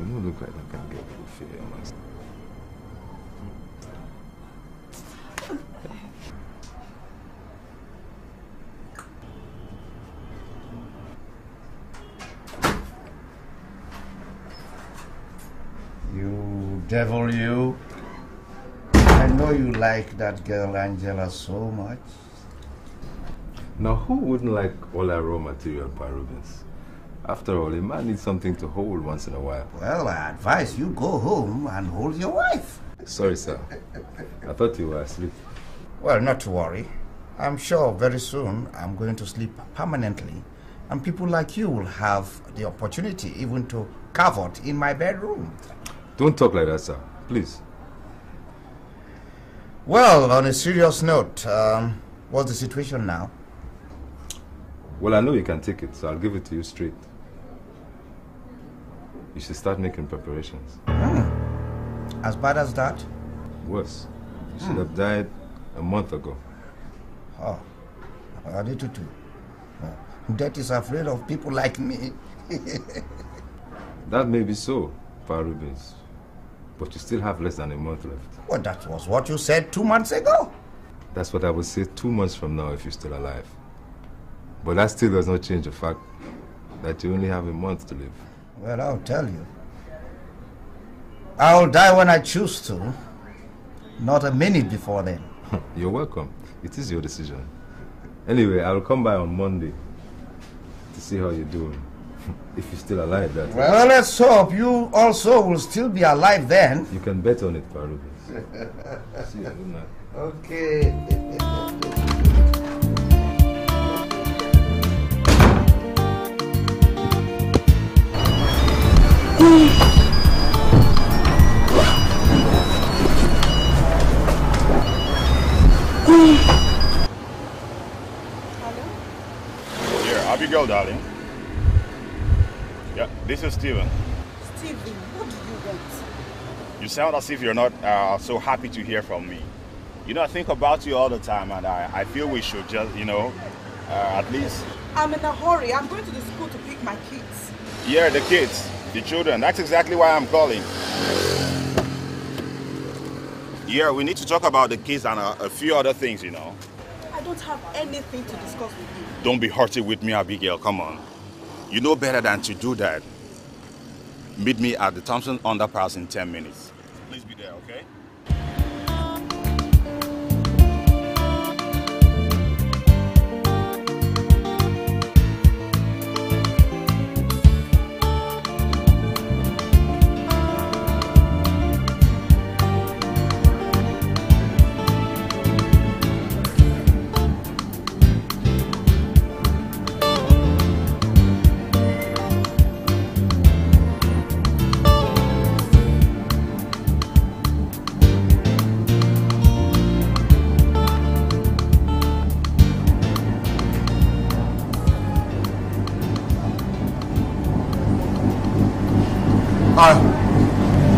It don't look like I can get good fit here, man. You devil, you. I know you like that girl Angela so much. Now, who wouldn't like all our raw material, Pye Rubens? After all, a man needs something to hold once in a while. Well, I advise you go home and hold your wife. Sorry, sir. I thought you were asleep. Well, not to worry. I'm sure very soon I'm going to sleep permanently, and people like you will have the opportunity even to cavort in my bedroom. Don't talk like that, sir. Please. Well, on a serious note, what's the situation now? Well, I know you can take it, so I'll give it to you straight. You should start making preparations. Mm. As bad as that? Worse. You should have died a month ago. Oh, I need to do. Death is afraid of people like me. That may be so, Farubens, but you still have less than a month left. Well, that was what you said 2 months ago. That's what I would say 2 months from now if you're still alive. But that still does not change the fact that you only have a month to live. Well, I'll tell you. I'll die when I choose to, not a minute before then. You're welcome. It is your decision. Anyway, I'll come by on Monday to see how you're doing. If you're still alive, that is. Well, let's hope you also will still be alive then. You can bet on it, Pa Ru. See you, good night. Okay. Hello? Here, Abigail, darling. Yeah, this is Stephen. Stephen, what do you want? You sound as if you're not so happy to hear from me. You know, I think about you all the time, and I feel we should just, you know, at least... I'm in a hurry. I'm going to the school to pick my kids. Yeah, the kids, the children. That's exactly why I'm calling. Yeah, we need to talk about the kids and a few other things, you know. I don't have anything to discuss with you. Don't be haughty with me, Abigail. Come on. You know better than to do that. Meet me at the Thompson underpass in 10 minutes. Please be there, okay?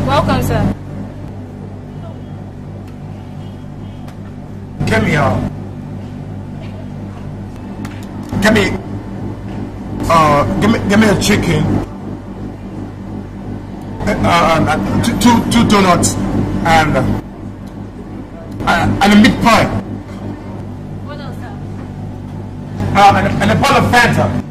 Welcome, sir. Get me out. Give me a chicken. Two donuts and a meat pie. What else, sir? And a bottle of Fanta.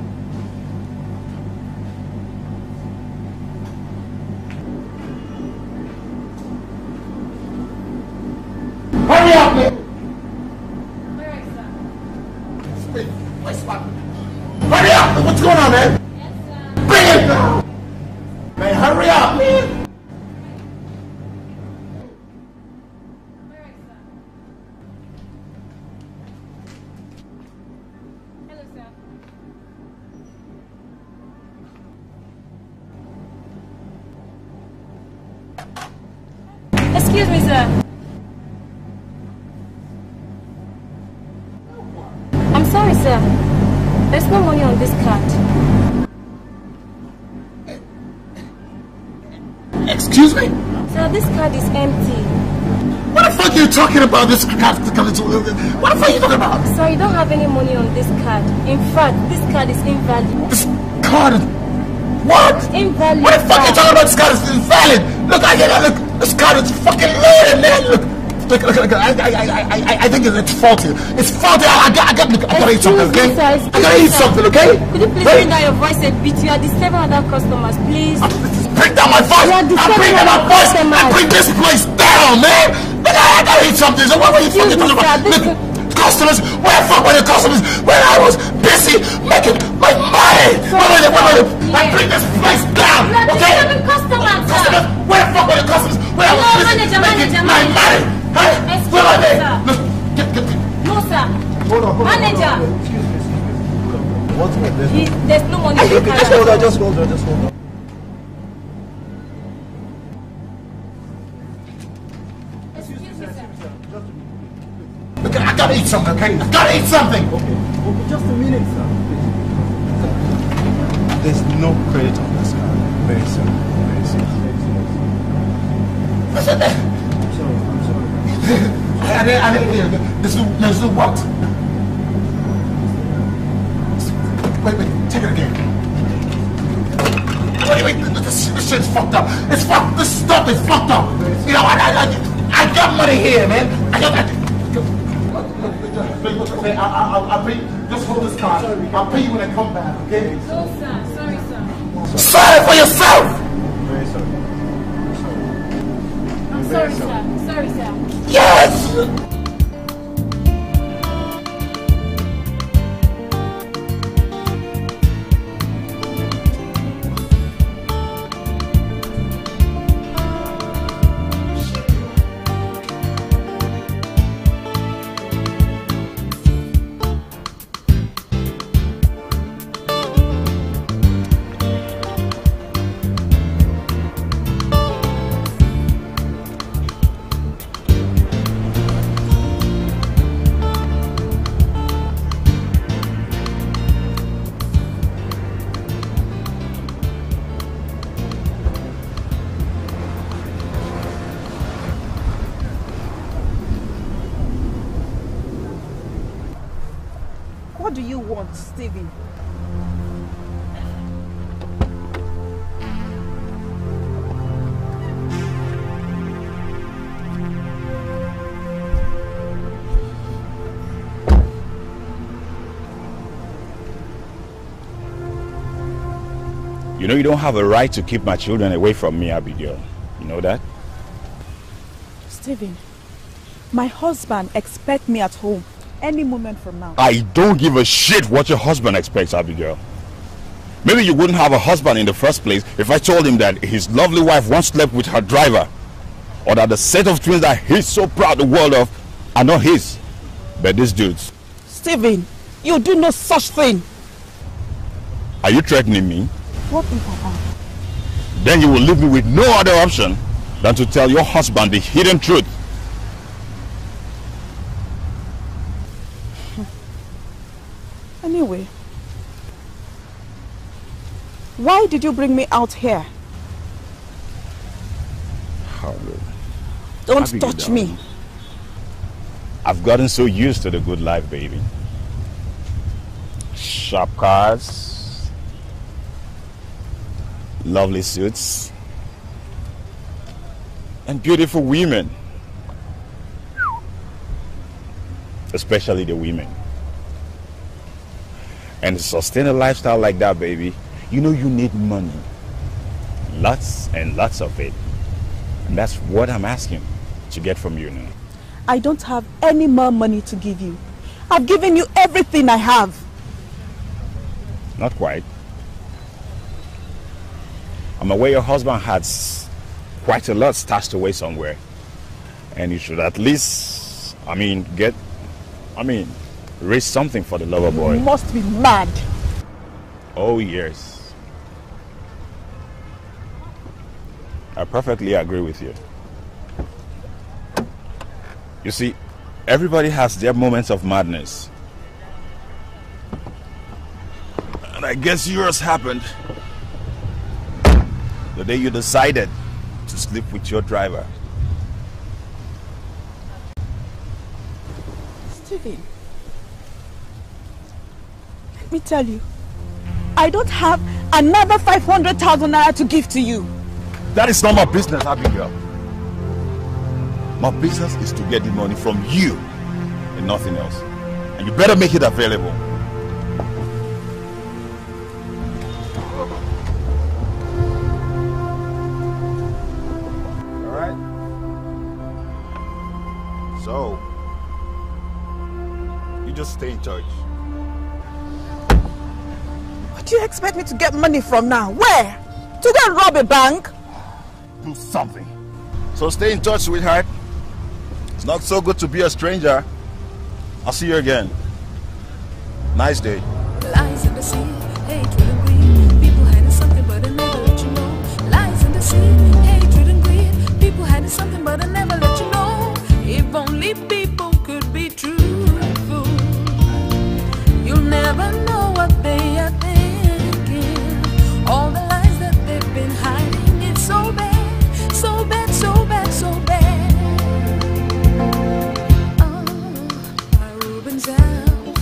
Excuse me, sir. I'm sorry, sir. There's no money on this card. Excuse me? Sir, this card is empty. What the fuck are you talking about? This card? What the fuck are you talking about? Sir, you don't have any money on this card. In fact, this card is invalid. This card? What? Invalid. What the fuck are you talking about? This card is invalid. Look, I get look. This card is fucking loaded, man. Look. I think it's faulty. It's faulty. I gotta eat something, okay? Sir, I gotta eat something, okay? Could you please bring down your voice and beat you? You are disturbing other customers, please. Bring down my voice. I bring this place down, man. Look, I gotta eat something. So what were you fucking talking about? Look. Customers, where the fuck were the customers when I was busy making my money? Where were they? I bring this place down, okay? Customers, where the fuck were the customers when I was busy making my money? Huh? Where were they? Look, get. No, sir. Hold on. Manager. Excuse me. What's with this? There's no money. Just hold on. I gotta eat something, okay? I gotta eat something! Okay, just a minute, sir. There's no credit on this card. Very simple. What's that? I'm sorry. I didn't hear. This is what? Wait, take it again. Wait, this shit's fucked up. It's fucked, this stuff is fucked up. You know, I got money here, man. Just hold this card. I'll pay you when I come back, okay? No, sir. Sorry, sir. Sorry for yourself! Very sorry. I'm sorry, sir. Sorry, sir. Yes! Stevie. You know you don't have a right to keep my children away from me, Abigail. You know that? Stephen, my husband expects me at home any moment from now. I don't give a shit what your husband expects, Abigail. Maybe you wouldn't have a husband in the first place if I told him that his lovely wife once slept with her driver, or that the set of twins that he's so proud the world of are not his, but these dude's. Stephen, you do no such thing. Are you threatening me? What if I am? Then you will leave me with no other option than to tell your husband the hidden truth. Anyway, why did you bring me out here? Don't touch me. I've gotten so used to the good life, baby. Sharp cars, lovely suits, and beautiful women. Especially the women. And to sustain a lifestyle like that, baby, you know you need money. Lots and lots of it. And that's what I'm asking to get from you now. I don't have any more money to give you. I've given you everything I have. Not quite. I'm aware your husband had quite a lot stashed away somewhere. And you should at least, raise something for the lover boy. You must be mad. Oh, yes. I perfectly agree with you. You see, everybody has their moments of madness. And I guess yours happened the day you decided to sleep with your driver. Stephen. Let me tell you, I don't have another 500,000 naira to give to you. That is not my business, Abigail. My business is to get the money from you and nothing else. And you better make it available. So, you just stay in touch. What do you expect me to get money from now? Where? To go rob a bank? Do something. So stay in touch, sweetheart. It's not so good to be a stranger. I'll see you again. Nice day. Lies in the sea, hate and greed. People had something, but they never let you know. Lies in the sea, hatred and greed. People had something, but they never let you know. If only people could be truthful, you'll never know what they are thinking. All the lies that they've been hiding, it's so bad, so bad, so bad, so bad. Oh, Pye Rubens out,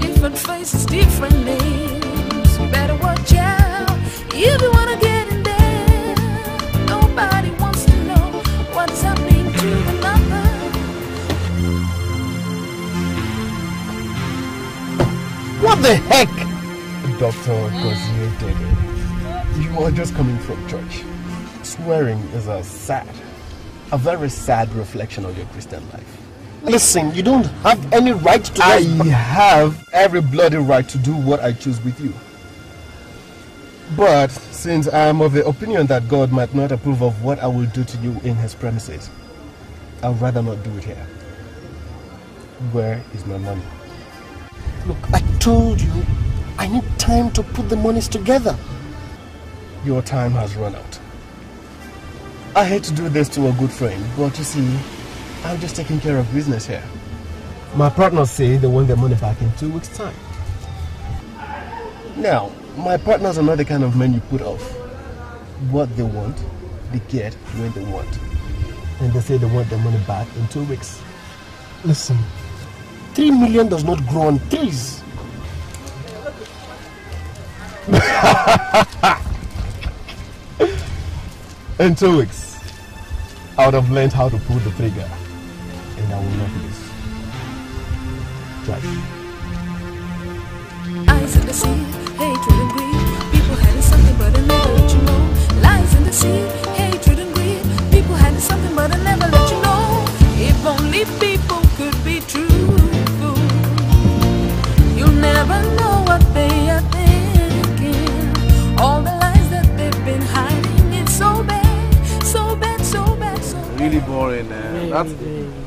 different faces, different names. Better watch out if you wanna get in there. Nobody wants to know what's happening to the number. What the heck? Dr. Gozier did it. You are just coming from church. Swearing is a very sad reflection of your Christian life. Listen, you don't have any right to... I have every bloody right to do what I choose with you. But since I am of the opinion that God might not approve of what I will do to you in his premises, I'd rather not do it here. Where is my money? Look, I told you, I need time to put the monies together. Your time has run out. I hate to do this to a good friend, but you see, I'm just taking care of business here. My partners say they want their money back in 2 weeks' time. Now, my partners are not the kind of men you put off. What they want, they get when they want. And they say they want their money back in 2 weeks. Listen. 3 million does not grow on trees. In 2 weeks, I would have learned how to pull the trigger, and I will not miss. Josh. Eyes in the sea, hatred and greed. People had something, but they never let you know. Lies in the sea, hatred and greed. People had something, but they never let you know. If only people could be true. Never know what they are thinking. All the lies that they've been hiding, it's so bad, so bad, so bad, so bad. Really boring, man.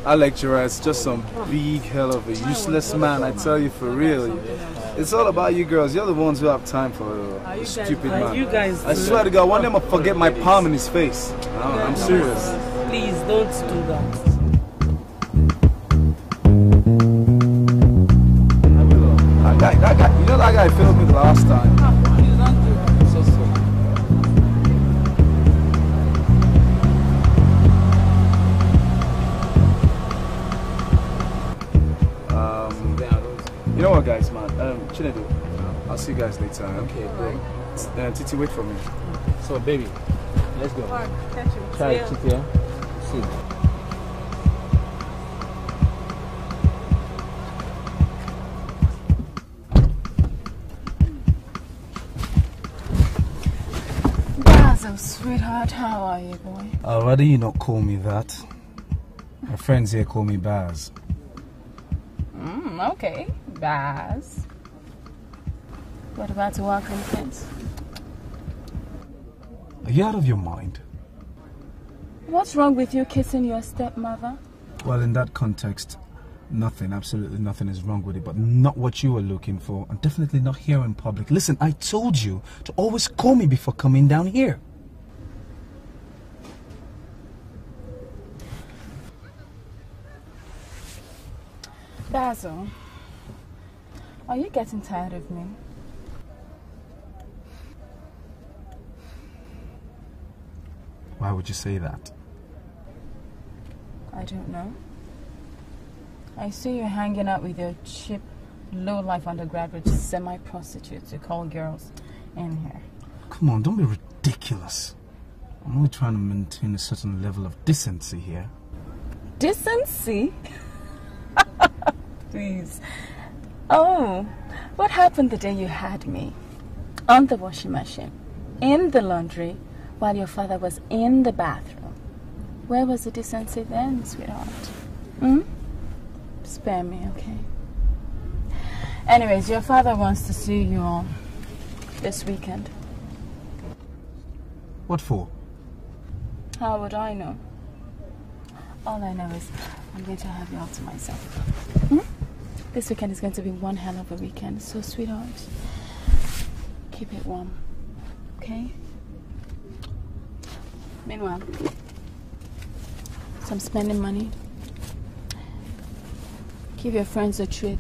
That lecturer is just some big hell of a useless man, I tell you, for real. It's all about you girls. You're the ones who have time for a stupid man. I swear to God, one day I'm gonna forget my palm in his face. I'm serious. Please, don't do that. That guy, you know that guy failed me the last time. You know what, guys, man? Chinedu, I'll see you guys later. Okay, bro. Titi, wait for me. So, baby, let's go. Alright, catch you. Try it, Titi. See you. Sweetheart, how are you, boy? Why do you not call me that? My friends here call me Baz. Okay, Baz. What about the welcome friends? Are you out of your mind? What's wrong with you kissing your stepmother? Well, in that context, nothing, absolutely nothing is wrong with it, but not what you were looking for, and definitely not here in public. Listen, I told you to always call me before coming down here. Basil, are you getting tired of me? Why would you say that? I don't know. I see you hanging out with your cheap low-life undergraduate semi-prostitutes who call girls in here. Come on, don't be ridiculous. I'm only trying to maintain a certain level of decency here. Decency? Please. Oh, what happened the day you had me? On the washing machine, in the laundry, while your father was in the bathroom. Where was the decency then, sweetheart? Hmm? Spare me, okay? Anyways, your father wants to see you all this weekend. What for? How would I know? All I know is I'm going to have you all to myself. Hmm? This weekend is going to be one hell of a weekend, so sweetheart, keep it warm, okay? Meanwhile, some spending money. Give your friends a treat.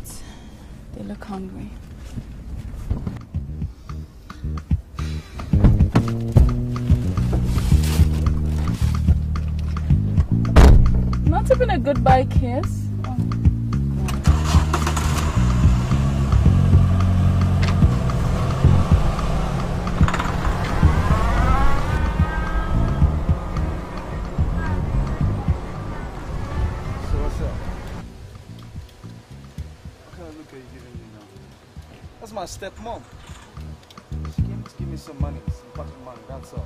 They look hungry. Not even a goodbye kiss. My stepmom. She came to give me some money, some pocket money, that's all.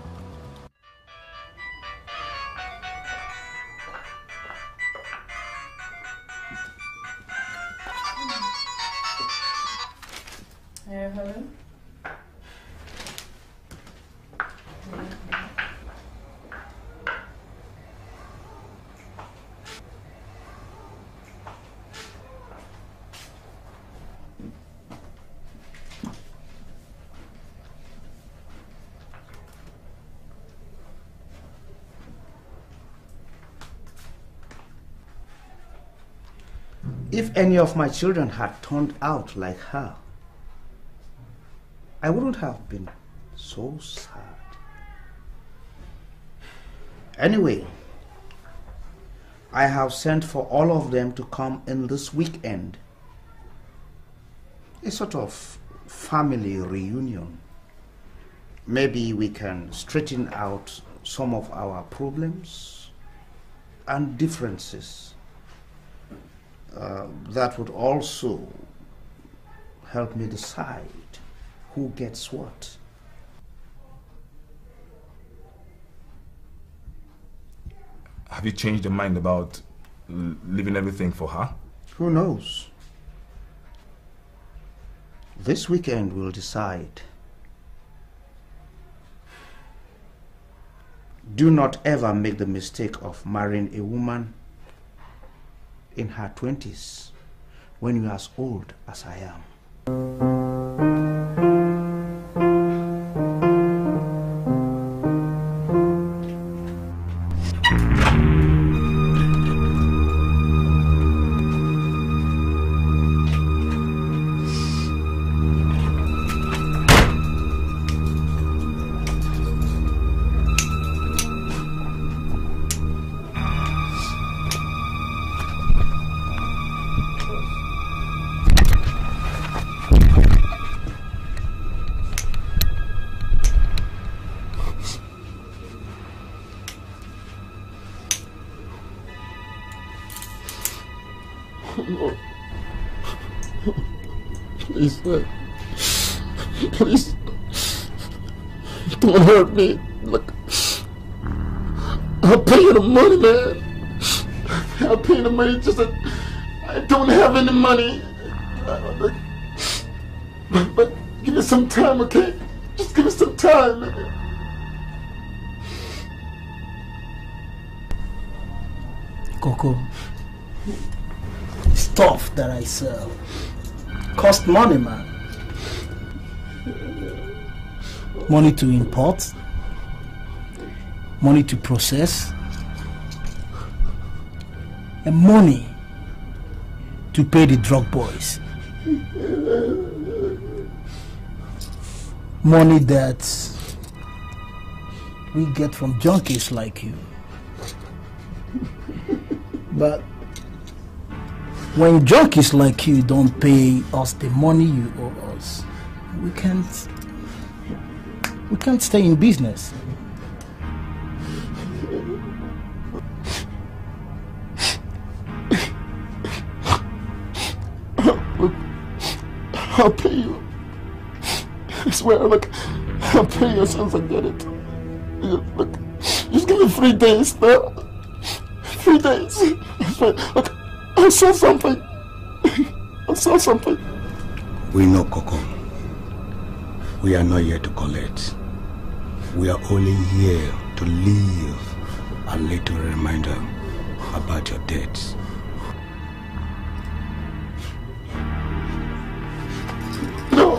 Hey, hello. If any of my children had turned out like her, I wouldn't have been so sad. Anyway, I have sent for all of them to come in this weekend. A sort of family reunion. Maybe we can straighten out some of our problems and differences. That would also help me decide who gets what. Have you changed your mind about leaving everything for her? Who knows? This weekend we'll decide. Do not ever make the mistake of marrying a woman in her 20s, when you're as old as I am. Please, don't hurt me. Look, I'll pay you the money, man. I'll pay you the money. Just that I don't have any money. But give me some time, okay? Just give me some time, man. Coco, stuff that I sell cost money, man. Money to import, money to process, and money to pay the drug boys. Money that we get from junkies like you. But When junkies like you don't pay us the money you owe us, we can't stay in business. I'll pay you. I swear, look, I'll pay you as soon as I get it. Look, just give me 3 days now. 3 days. I swear, look, I saw something. I saw something. We know, Coco. We are not here to collect. We are only here to leave a little reminder about your debts. No!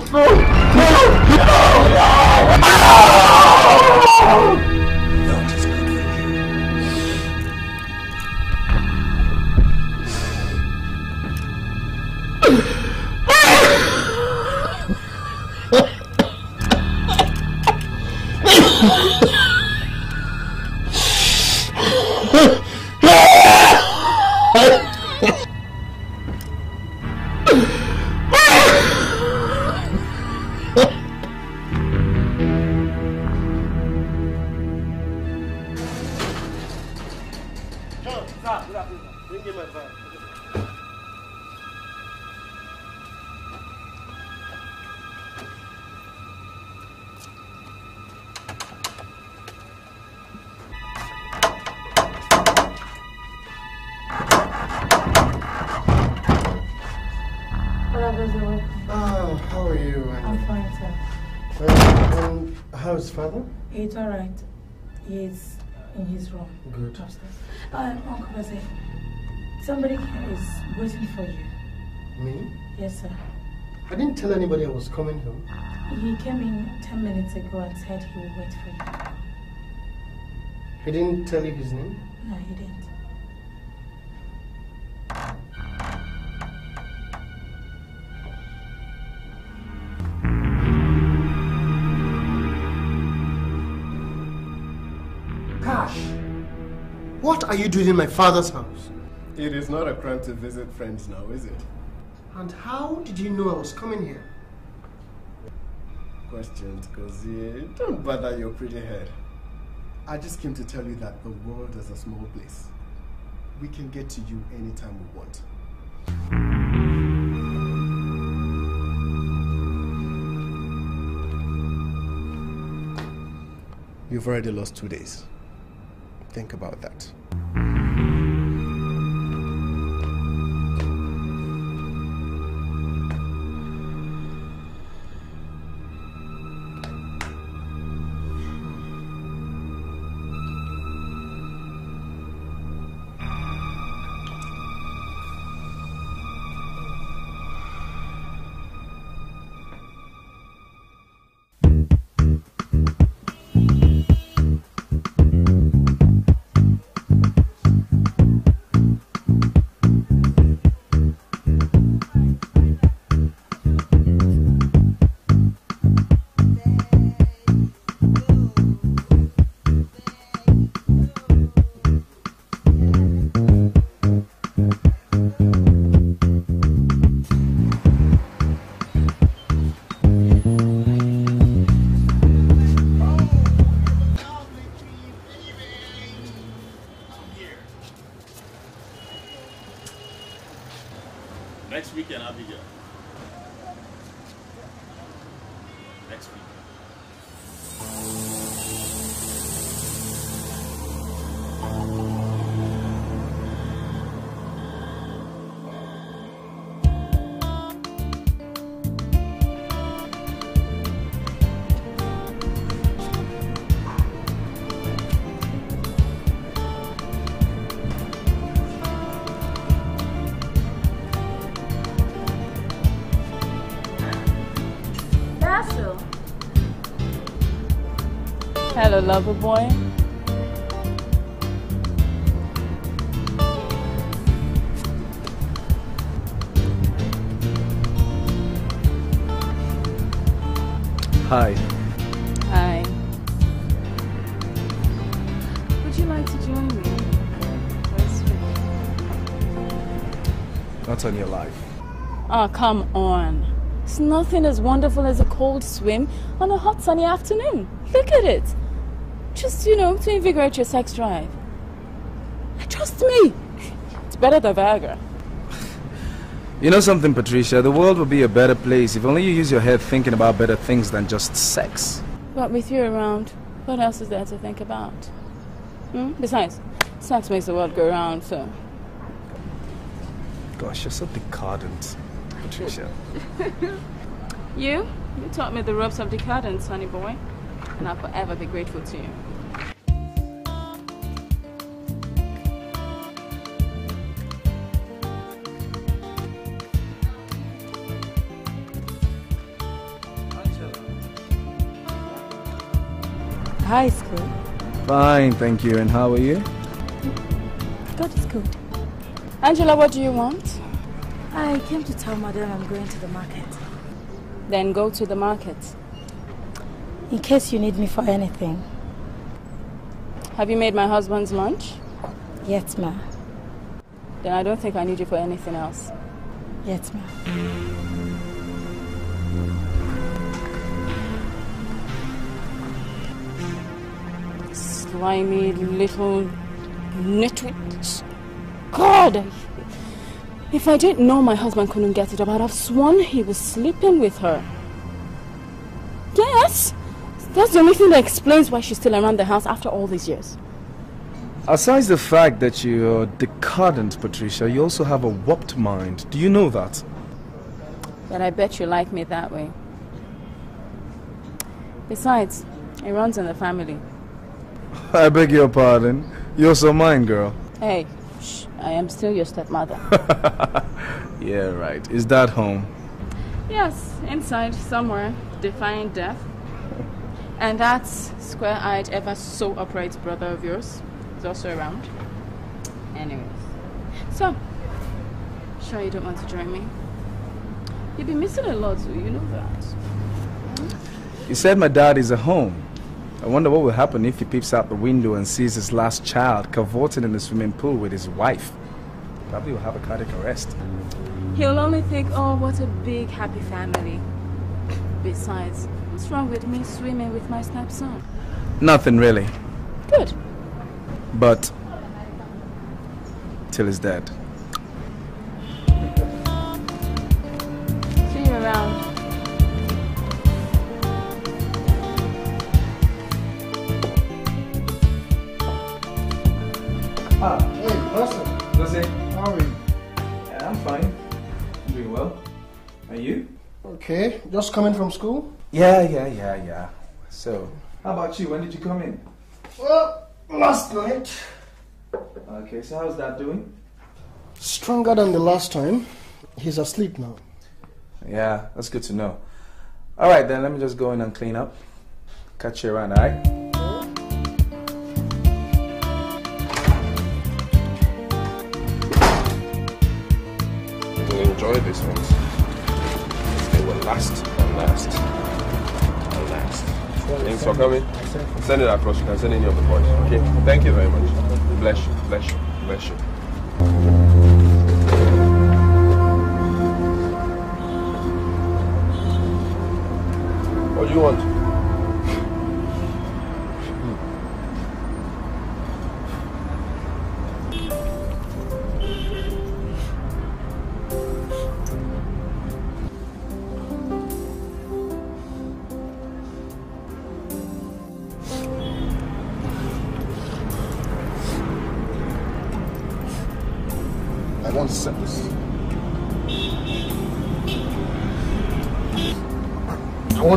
It's all right. He's in his room. Good. Uncle Basil, somebody is waiting for you. Me? Yes, sir. I didn't tell anybody I was coming home. He came in 10 minutes ago and said he would wait for you. He didn't tell you his name? No, he didn't. What are you doing in my father's house? It is not a crime to visit friends now, is it? And how did you know I was coming here? Questions, Gozier. Don't bother your pretty head. I just came to tell you that the world is a small place. We can get to you anytime we want. You've already lost 2 days. Think about that. Hello, lover boy. Hi. Hi. Would you like to join me? Not on your life. Oh, come on. It's nothing as wonderful as a cold swim on a hot sunny afternoon. Look at it. Just, you know, to invigorate your sex drive. Trust me. It's better than Viagra. You know something, Patricia? The world would be a better place if only you use your head thinking about better things than just sex. But with you around, what else is there to think about? Besides, sex makes the world go round, so... Gosh, you're so decadent, Patricia. You taught me the ropes of decadence, honey boy. And I'll forever be grateful to you. Hi, school. Fine, thank you. And how are you? God is good. Angela, what do you want? I came to tell Madam I'm going to the market. Then go to the market. In case you need me for anything. Have you made my husband's lunch? Yes, ma'am. Then I don't think I need you for anything else. Yes, ma'am. Slimy little nitwits. God! If I didn't know my husband couldn't get it up, I'd have sworn he was sleeping with her. Yes! That's the only thing that explains why she's still around the house after all these years. Aside the fact that you're decadent, Patricia, you also have a warped mind. Do you know that? But I bet you like me that way. Besides, it runs in the family. I beg your pardon. You're so mine, girl. Hey, shh, I am still your stepmother. Yeah, right. Is that home? Yes, inside, somewhere, defying death. And that square-eyed, ever-so-upright brother of yours is also around. Anyways. So, sure you don't want to join me? You'll be missing a lot, so you know that. You said my dad is at home. I wonder what will happen if he peeps out the window and sees his last child cavorting in the swimming pool with his wife. Probably will have a cardiac arrest. He'll only think, oh, what a big happy family. Besides, what's wrong with me swimming with my stepson? Nothing really. Good. But till he's dead. See you around. Ah, hey, Russell. Gozier, how are you? Yeah, I'm fine. I'm doing well. Are you? Okay, just coming from school? Yeah. So, how about you? When did you come in? Well, last night. Okay, so how's that doing? Stronger than the last time. He's asleep now. Yeah, that's good to know. Alright then, let me just go in and clean up. Catch you around, alright? Enjoy these ones. They will last. Thanks for coming. Send it across. You can send any of the boys. Okay. Thank you very much. Bless you. What do you want?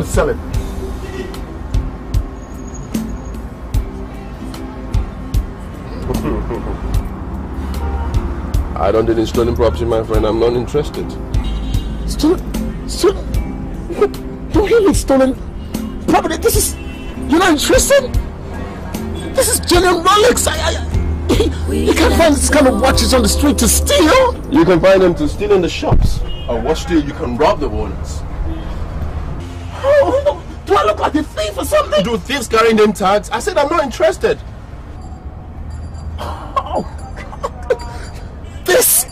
Sell it. I don't deal in stolen property, my friend. I'm not interested. Stolen? You really stolen property? This is... You're not interested? This is genuine Rolex. You can't find this kind of watches on the street to steal. You can find them to steal in the shops. Or watch steal, you can rob the owners. Do I look like a thief or something? Do thieves carrying them tags? I said I'm not interested. Oh, God. This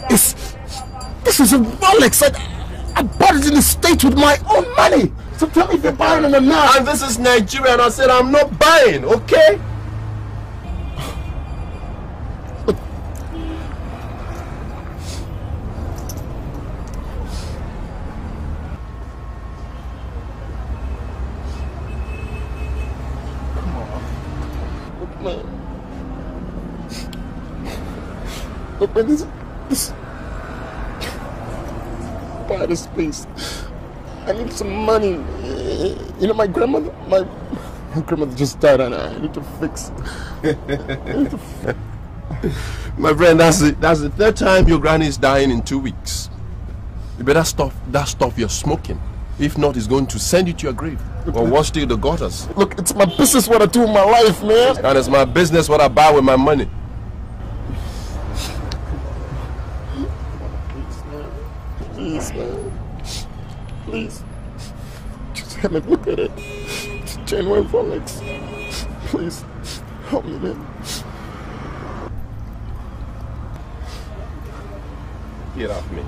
is This is a Rolex. I bought it in the States with my own money. So tell me if you're buying it or not. And this is Nigeria, and I said I'm not buying, okay? Open this part of space. I need some money. You know, my grandmother just died, and I need to fix. My friend, that's the third time your granny's dying in 2 weeks. You better stop that stuff you're smoking. If not, it's going to send you to your grave. Or wash through the gutters. Look, it's my business what I do with my life, man. And it's my business what I buy with my money. Please, man. Please. Just have a look at it. It's genuine Rolex. Please, help me, man. Get off me.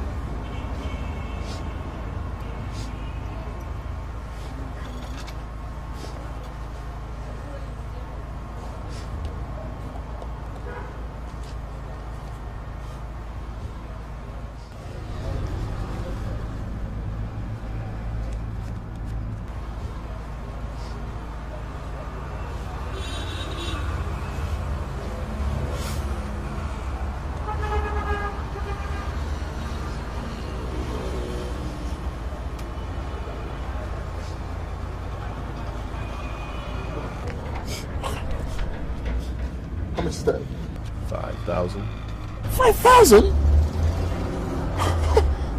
$5,000?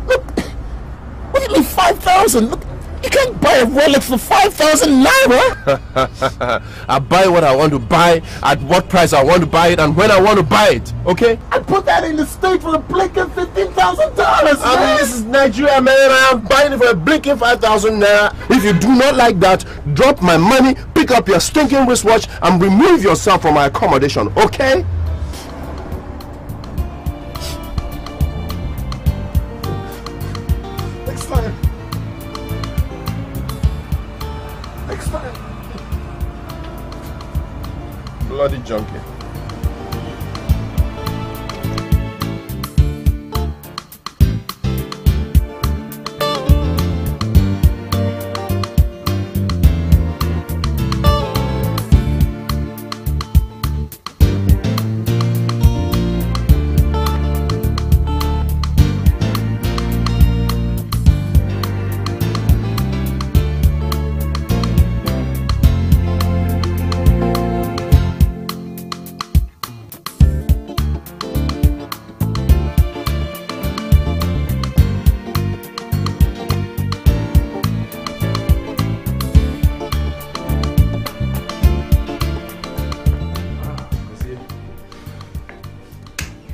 Look, what do you mean 5,000? Look, you can't buy a Rolex for 5,000 Naira! I buy what I want to buy, at what price I want to buy it, and when I want to buy it, okay? I put that in the state for a blinking $15,000, man! I mean, this is Nigeria, man, I am buying it for a blinking 5,000 Naira. If you do not like that, drop my money, pick up your stinking wristwatch, and remove yourself from my accommodation, okay? Bloody junkie.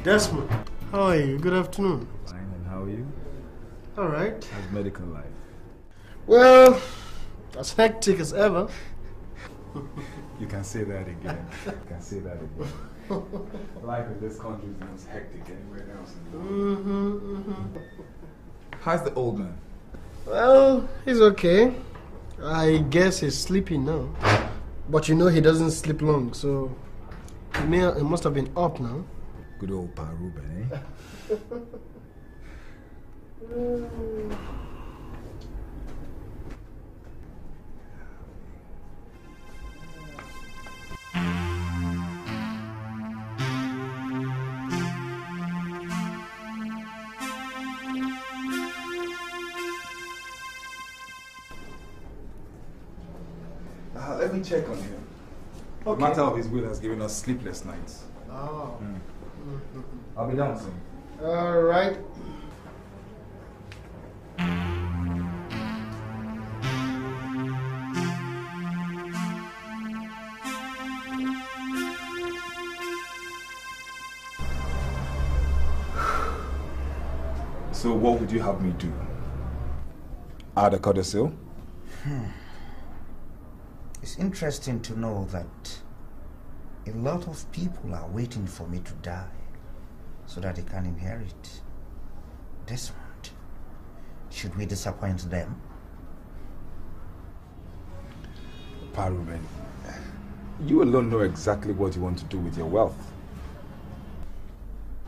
Desmond. How are you? Good afternoon. Fine, and how are you? All right. How's medical life? Well, as hectic as ever. You can say that again. You can say that again. Life in this country is the most hectic anywhere else in the world. How's the old man? Well, he's okay. I guess he's sleepy now. But you know he doesn't sleep long, so he must have been up now. Good old Pa Ru, eh? Let me check on him. Okay. The matter of his will has given us sleepless nights. Oh. Mm. I'll be down soon. All right. So what would you have me do? Add a codicil? It's interesting to know that a lot of people are waiting for me to die so that they can inherit this one. Should we disappoint them? Pa Ruben, you alone know exactly what you want to do with your wealth.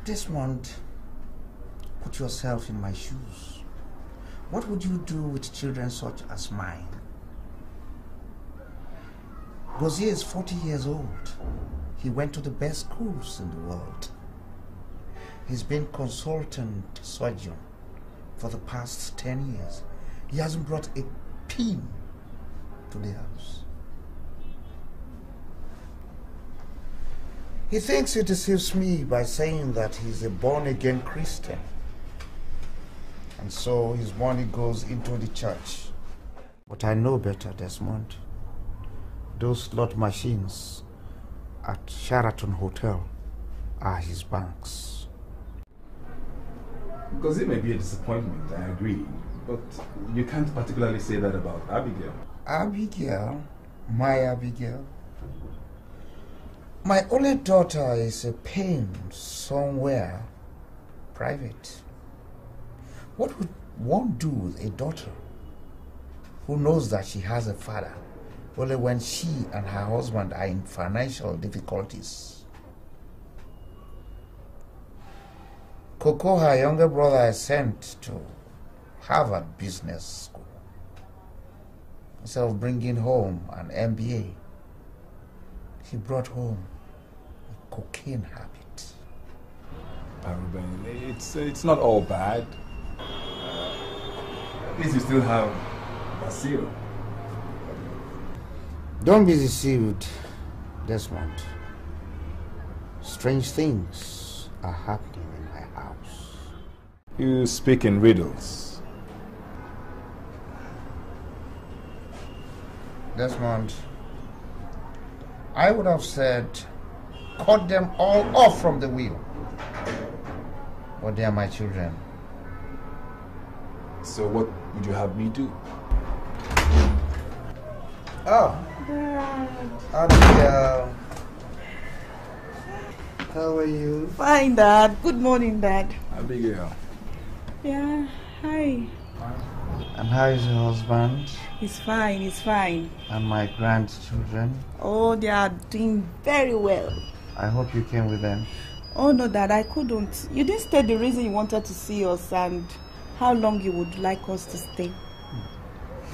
Desmond, put yourself in my shoes. What would you do with children such as mine? Gozier is 40 years old. He went to the best schools in the world. He's been consultant surgeon for the past 10 years. He hasn't brought a pin to the house. He thinks he deceives me by saying that he's a born-again Christian. And so his money goes into the church. But I know better, Desmond. Those slot machines at Sheraton Hotel are his banks. Because it may be a disappointment, I agree. But you can't particularly say that about Abigail. Abigail? My Abigail? My only daughter is a pain somewhere private. What would one do with a daughter who knows that she has a father only when she and her husband are in financial difficulties? Coco, her younger brother, is sent to Harvard Business School instead of bringing home an MBA. He brought home a cocaine habit. Ruben, it's not all bad. At least you still have Basil. Don't be deceived, Desmond. Strange things are happening. You speak in riddles. Desmond, I would have said, cut them all off from the wheel. But they are my children. So what would you have me do? Oh. Abigail. How are you? Fine, Dad. Good morning, Dad. Abigail. Yeah, hi. And how is your husband? He's fine, he's fine. And my grandchildren? Oh, they are doing very well. I hope you came with them. Oh no, Dad, I couldn't. You didn't state the reason you wanted to see us and how long you would like us to stay.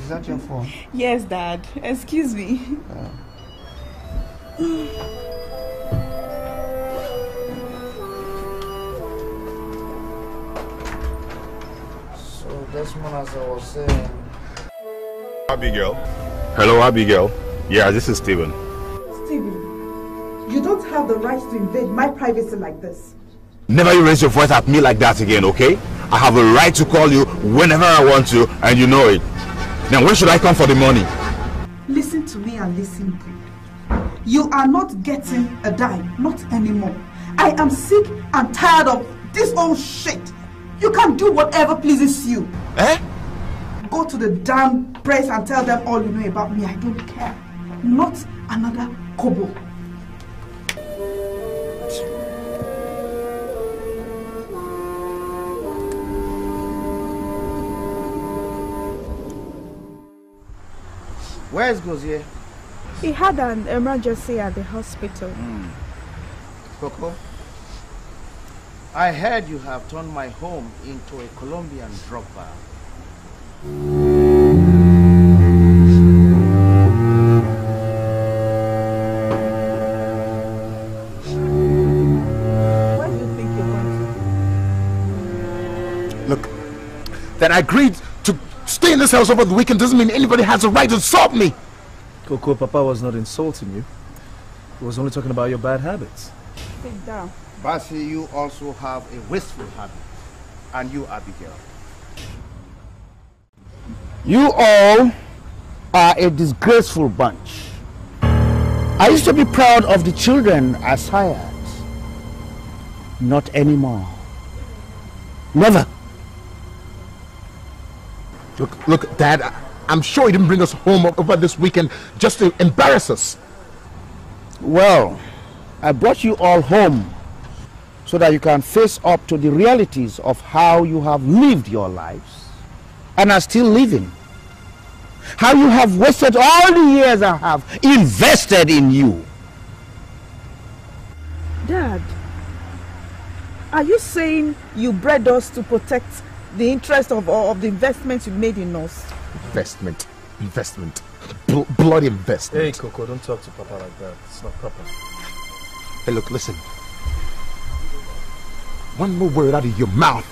Is that your phone? Yes, Dad. Excuse me. Oh. Desmond, as I was saying. Abigail. Hello, Abigail. Yeah, this is Stephen. Stephen, you don't have the right to invade my privacy like this. Never you raise your voice at me like that again, okay? I have a right to call you whenever I want to, and you know it. Now, when should I come for the money? Listen to me and listen good. You are not getting a dime, not anymore. I am sick and tired of this old shit. You can do whatever pleases you. Eh? Go to the damn press and tell them all you know about me. I don't care. Not another kobo. Where is Gozier? He had an emergency at the hospital. Coco? I heard you have turned my home into a Colombian drug bar. What do you think you're going to do? Look, that I agreed to stay in this house over the weekend doesn't mean anybody has a right to insult me. Coco, Papa was not insulting you. He was only talking about your bad habits. Sit down. Basil, you also have a wasteful habit, and you, Abigail. You all are a disgraceful bunch. I used to be proud of the children I sired. Not anymore. Never. Look, Dad, I'm sure he didn't bring us home over this weekend just to embarrass us. Well, I brought you all home so that you can face up to the realities of how you have lived your lives and are still living. How you have wasted all the years I have invested in you. Dad, are you saying you bred us to protect the interest of the investment you made in us? Investment. Investment. Bloody investment. Hey, Coco, don't talk to Papa like that. It's not proper. Hey, look, listen. One more word out of your mouth,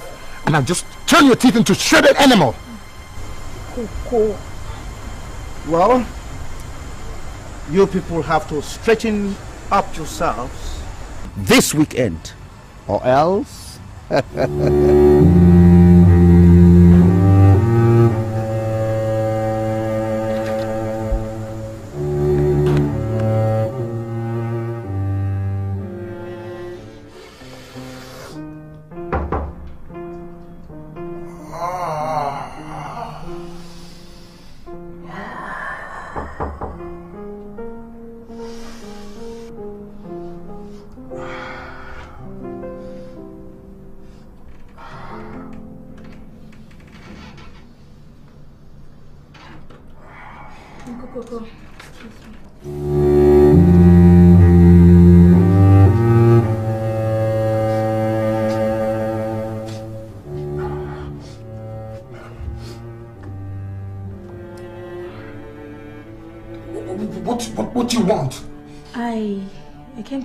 and I'll just turn your teeth into shredded animal. Coco. Well, you people have to stretchen up yourselves this weekend, or else.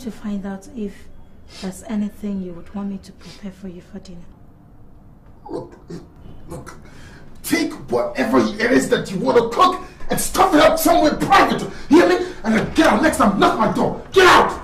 To find out if there's anything you would want me to prepare for you for dinner. Look, take whatever it is that you want to cook and stuff it up somewhere private, hear me? And then get out next time, knock my door, get out!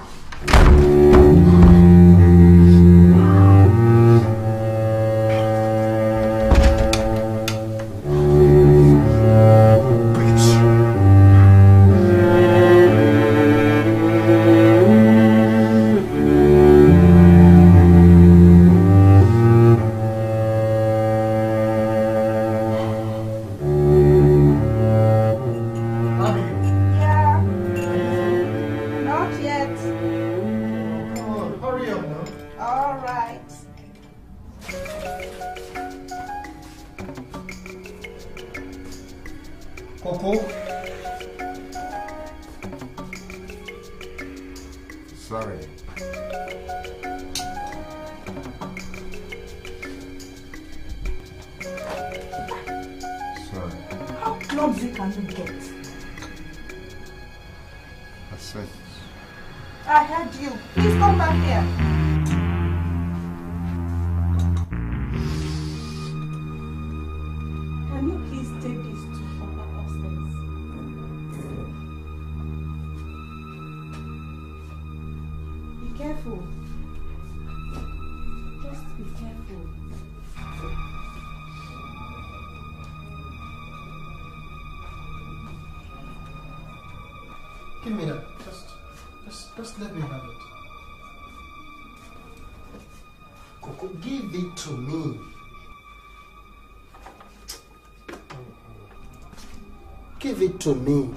To me.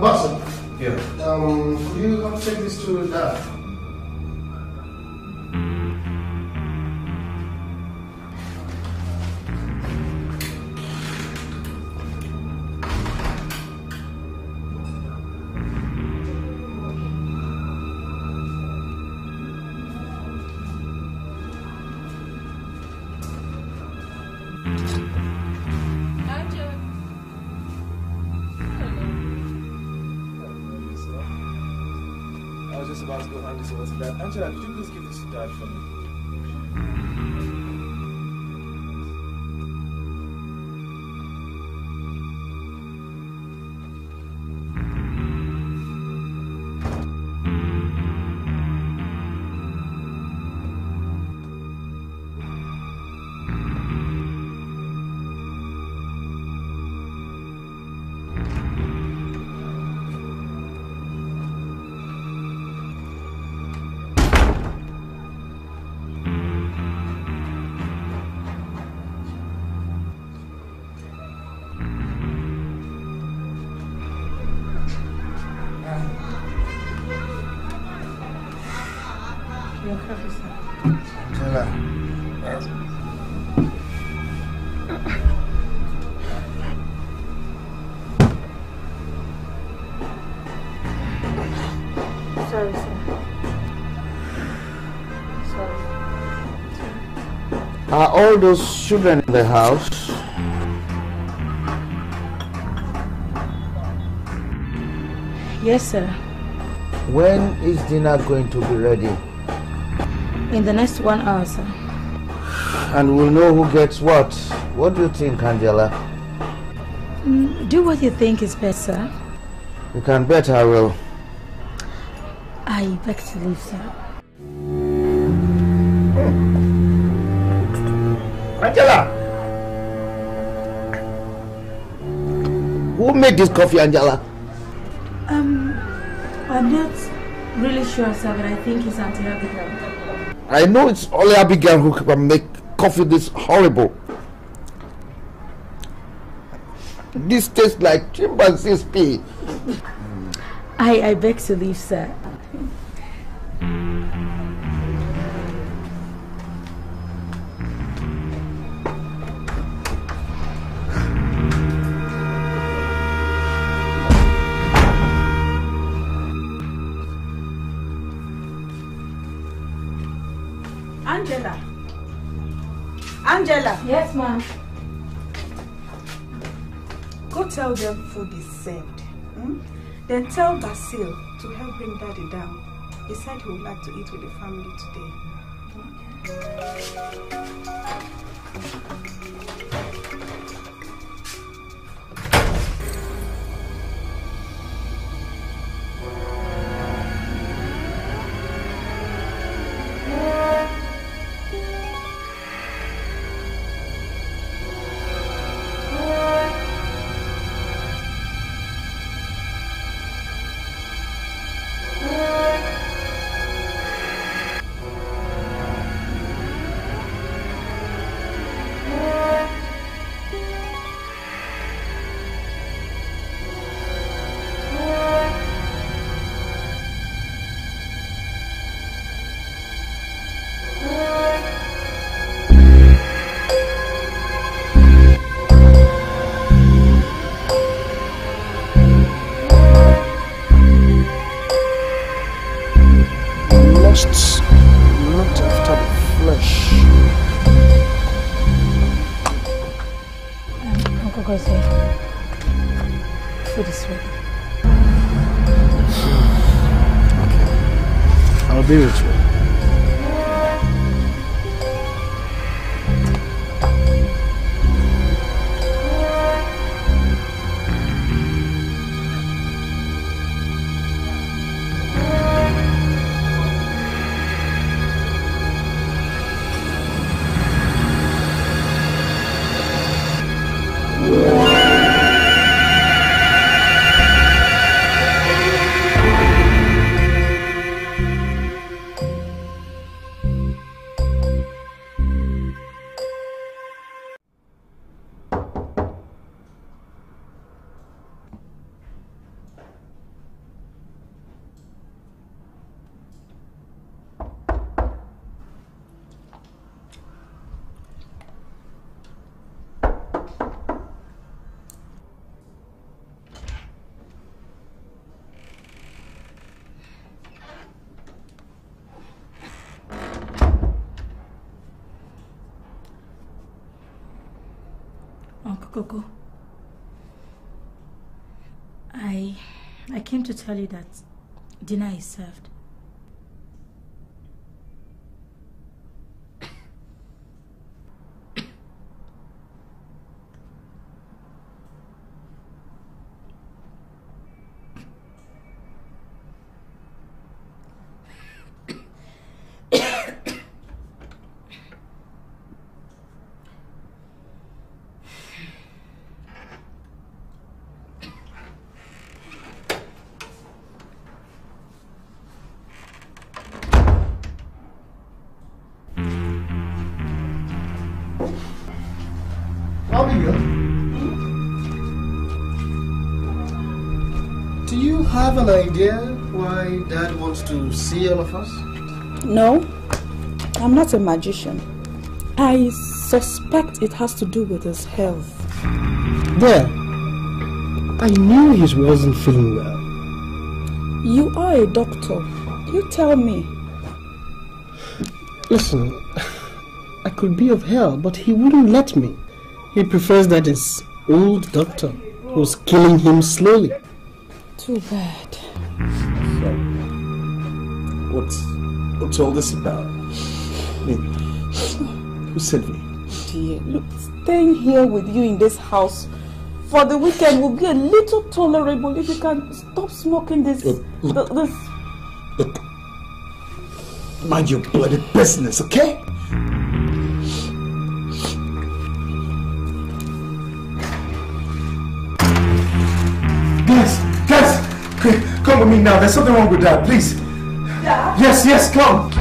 Basil. Yeah. Could you not take this to Dad? Angela, could you please give this to Dad for me? Angela. Sorry, sir. Sorry. Are all those children in the house? Yes, sir. When is dinner going to be ready? In the next 1 hour, sir. And we'll know who gets what. What do you think, Angela? Do what you think is best, sir. You can bet I will. I beg to leave, sir. Angela! Who made this coffee, Angela? I'm not really sure, sir, but I think it's Auntie Abigail. I know it's only Abigail who can make coffee this horrible. This tastes like chimpanzee's pee. I beg to leave, sir. Angela. Yes, ma'am. Go tell them food is served. Then tell Basil to help bring Daddy down. He said he would like to eat with the family today. Coco, I came to tell you that dinner is served. Have an idea why Dad wants to see all of us? No, I'm not a magician. I suspect it has to do with his health. There. I knew he wasn't feeling well. You are a doctor. You tell me. Listen, I could be of help, but he wouldn't let me. He prefers that his old doctor who's killing him slowly. Too bad. So, what's all this about? I mean, who sent me? Dear, look, staying here with you in this house for the weekend will be a little tolerable if you can stop smoking this. Look. Mind your bloody business, okay? Guys, quick, come with me now. There's something wrong with Dad, please. Dad? Yes, come.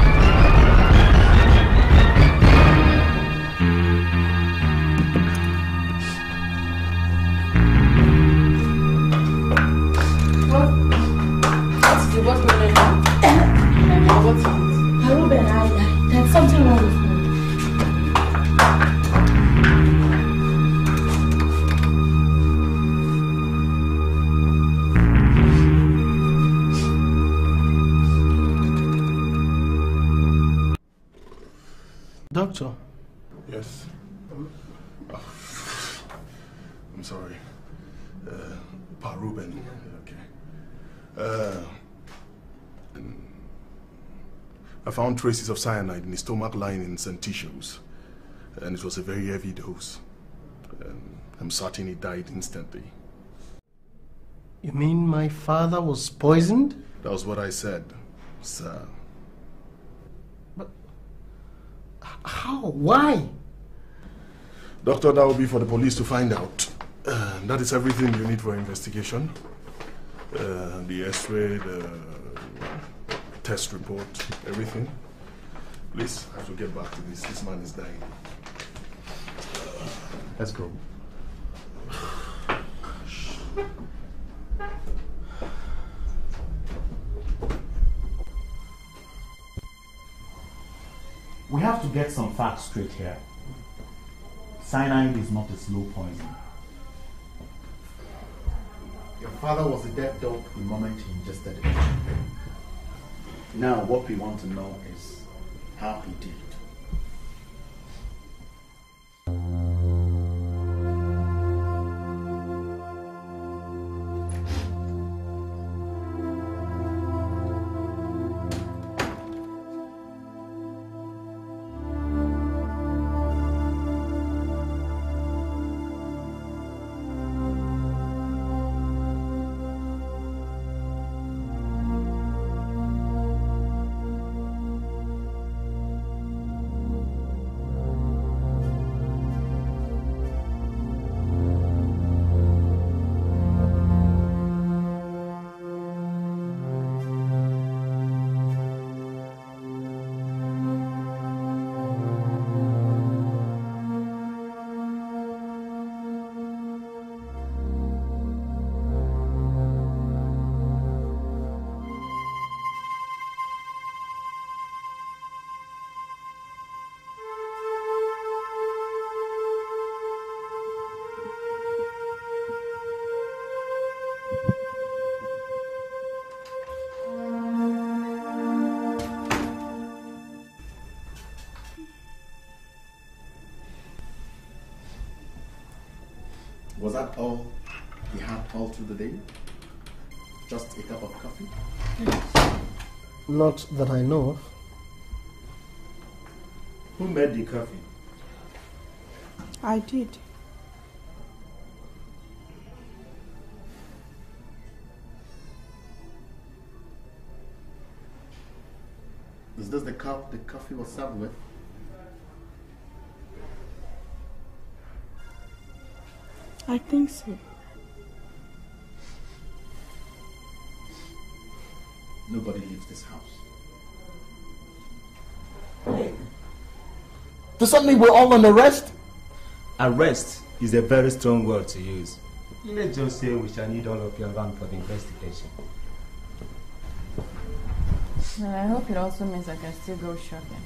Found traces of cyanide in his stomach linings and tissues, and it was a very heavy dose. I'm certain he died instantly. You mean my father was poisoned? That was what I said, sir. But how? Why? Doctor, that will be for the police to find out. That is everything you need for investigation. The x-ray, the test report, everything. Please, I have to get back to this. This man is dying. Let's go. We have to get some facts straight here. Cyanide is not a slow poison. Your father was a dead dog the moment he ingested it. Now, what we want to know is how he did it. Was that all he had all through the day? Just a cup of coffee? Yes. Not that I know of. Who made the coffee? I did. Is this the cup the coffee was served with? I think so. Nobody leaves this house. Does that mean we're all on arrest? Arrest is a very strong word to use. Let's just say we shall need all of you around for the investigation. And I hope it also means I can still go shopping.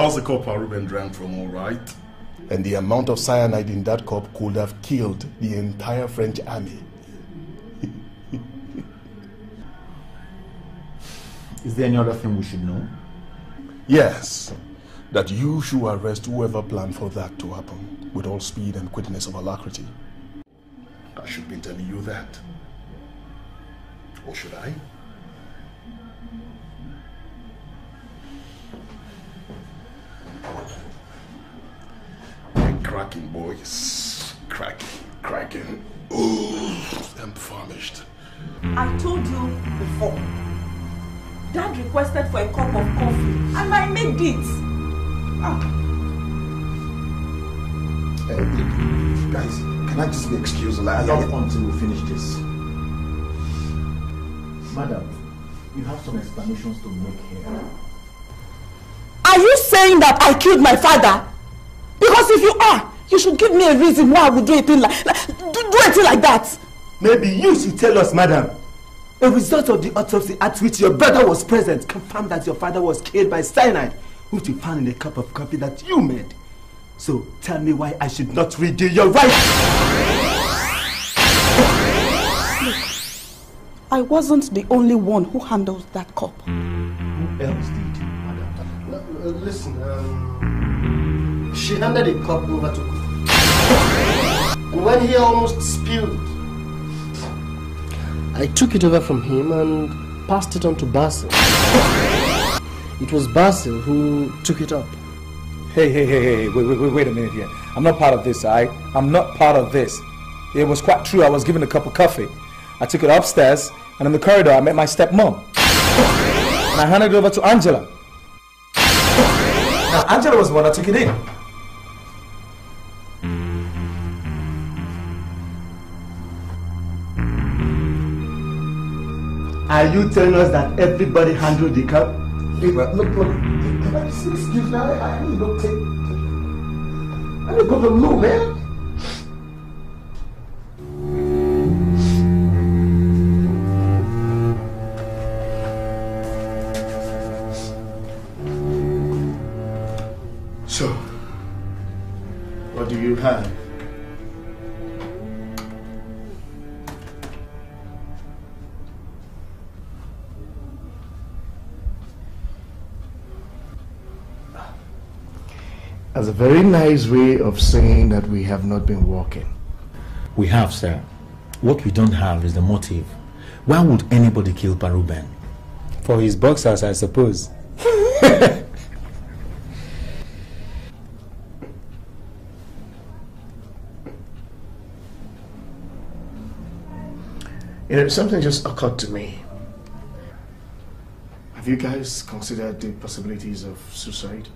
How's the cup Pa Ruben drank from, all right? And the amount of cyanide in that cup could have killed the entire French army. Is there any other thing we should know? Yes. That you should arrest whoever planned for that to happen with all speed and quickness of alacrity. I should be telling you that. Or should I? I'm cracking, boys. Cracking. Oh, I'm famished. I told you before. Dad requested for a cup of coffee, and I made it. Hey, guys, can I just be excused? Not until we finish this. Madam, you have some explanations to make here. Are you saying that I killed my father? Because if you are, you should give me a reason why I would do a thing like that. Maybe you should tell us, madam. A result of the autopsy at which your brother was present confirmed that your father was killed by cyanide, which we found in a cup of coffee that you made. So tell me why I should not redo your right. I wasn't the only one who handled that cup. Who else did, madam? Listen, she handed the cup over to Coco. And when he almost spilled, I took it over from him and passed it on to Basil. It was Basil who took it up. Hey, wait a minute here. I'm not part of this, I'm not part of this. It was quite true, I was given a cup of coffee. I took it upstairs, and in the corridor I met my stepmom. And I handed it over to Angela. Now, Angela was the one that took it in. Are you telling us that everybody handled the cup? Look, can I just excuse me? I need to take... I need to go to the loo, man. So, what do you have? That's a very nice way of saying that we have not been working. We have, sir. What we don't have is the motive. Why would anybody kill Pa Ruben? For his boxers, I suppose. Something just occurred to me. Have you guys considered the possibilities of suicide?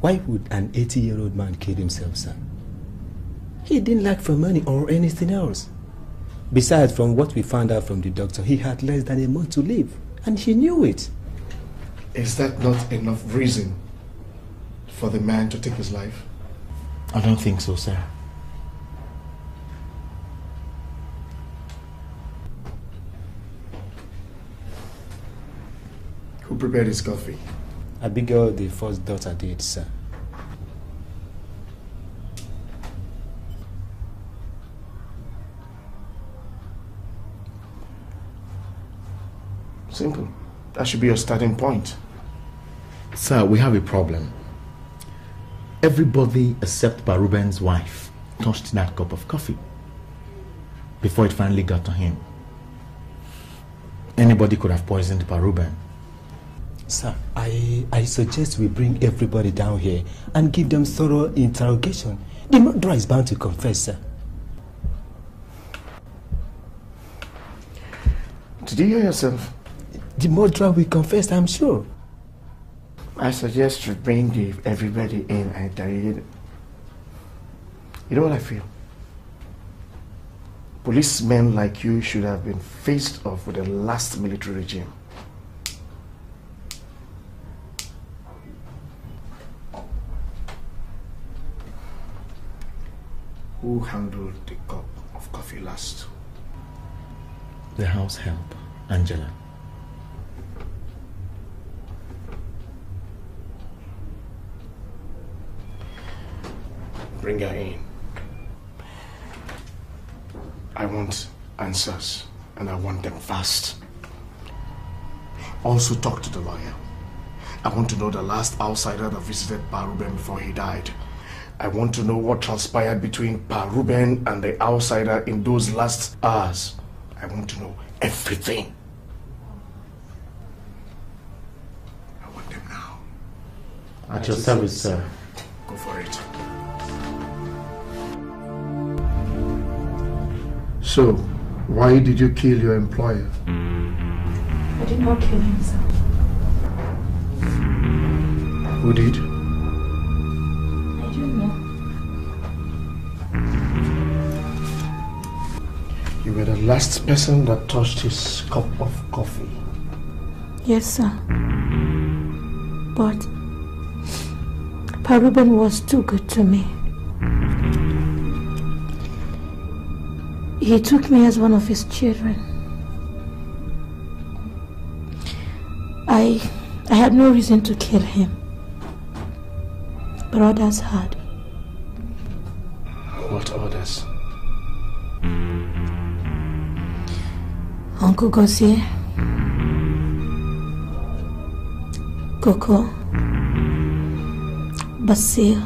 Why would an 80-year-old man kill himself, sir? He didn't lack for money or anything else. Besides, from what we found out from the doctor, he had less than a month to live, and he knew it. Is that not enough reason for the man to take his life? I don't think so, sir. Who prepared his coffee? Abigail, the first daughter, did, sir. Simple. That should be your starting point. Sir, we have a problem. Everybody except Pa Ruben's wife touched that cup of coffee before it finally got to him. Anybody could have poisoned Pa Ruben. Sir, I suggest we bring everybody down here and give them thorough interrogation. The murderer is bound to confess, sir. Did you hear yourself? The murderer will confess, I'm sure. I suggest we bring everybody in and interrogate. You know what I feel? Policemen like you should have been faced off with the last military regime. Who handled the cup of coffee last? The house help, Angela. bring her in. I want answers, and I want them fast. Also talk to the lawyer. I want to know the last outsider that visited Pa Ruben before he died. I want to know what transpired between Pa Ruben and the outsider in those last hours. I want to know everything. I want them now. At your service, sir. Go for it. So, why did you kill your employer? I did not kill him, sir. Who did? I don't know. You were the last person that touched his cup of coffee. Yes, sir. But Pa Ruben was too good to me. He took me as one of his children. I had no reason to kill him. But others had. What others? Uncle Gozier, Coco, Basil,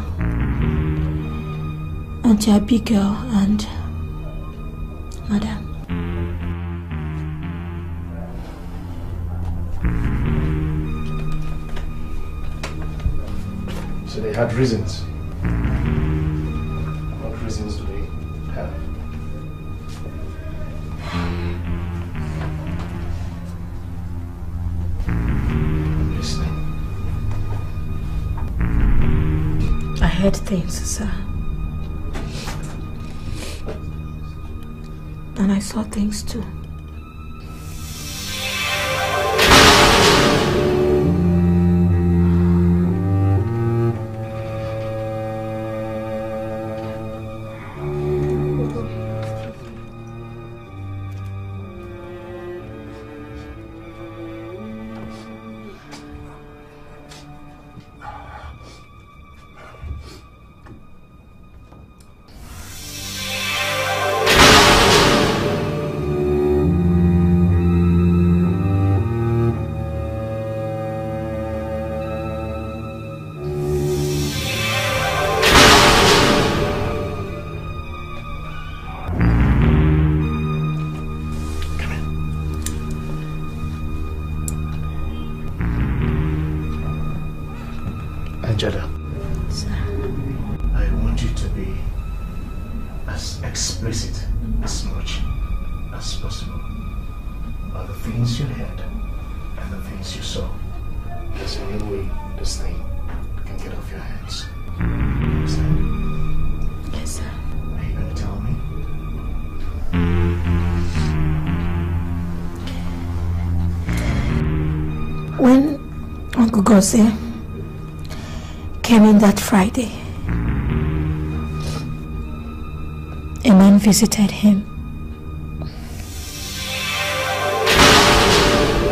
Aunt Abigail, and Madame. So they had reasons. What reasons do they have? I'm listening. I heard things, sir. And I saw things too. Gozier came in that Friday. A man visited him.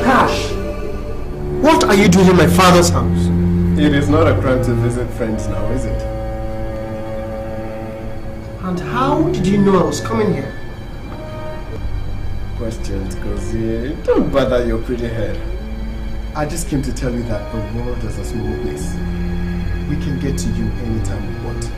Cash! What are you doing in my father's house? It is not a crime to visit friends now, is it? And how did you know I was coming here? Questions, Gozier. Don't bother your pretty head. I just came to tell you that the world is a small place. We can get to you anytime we want.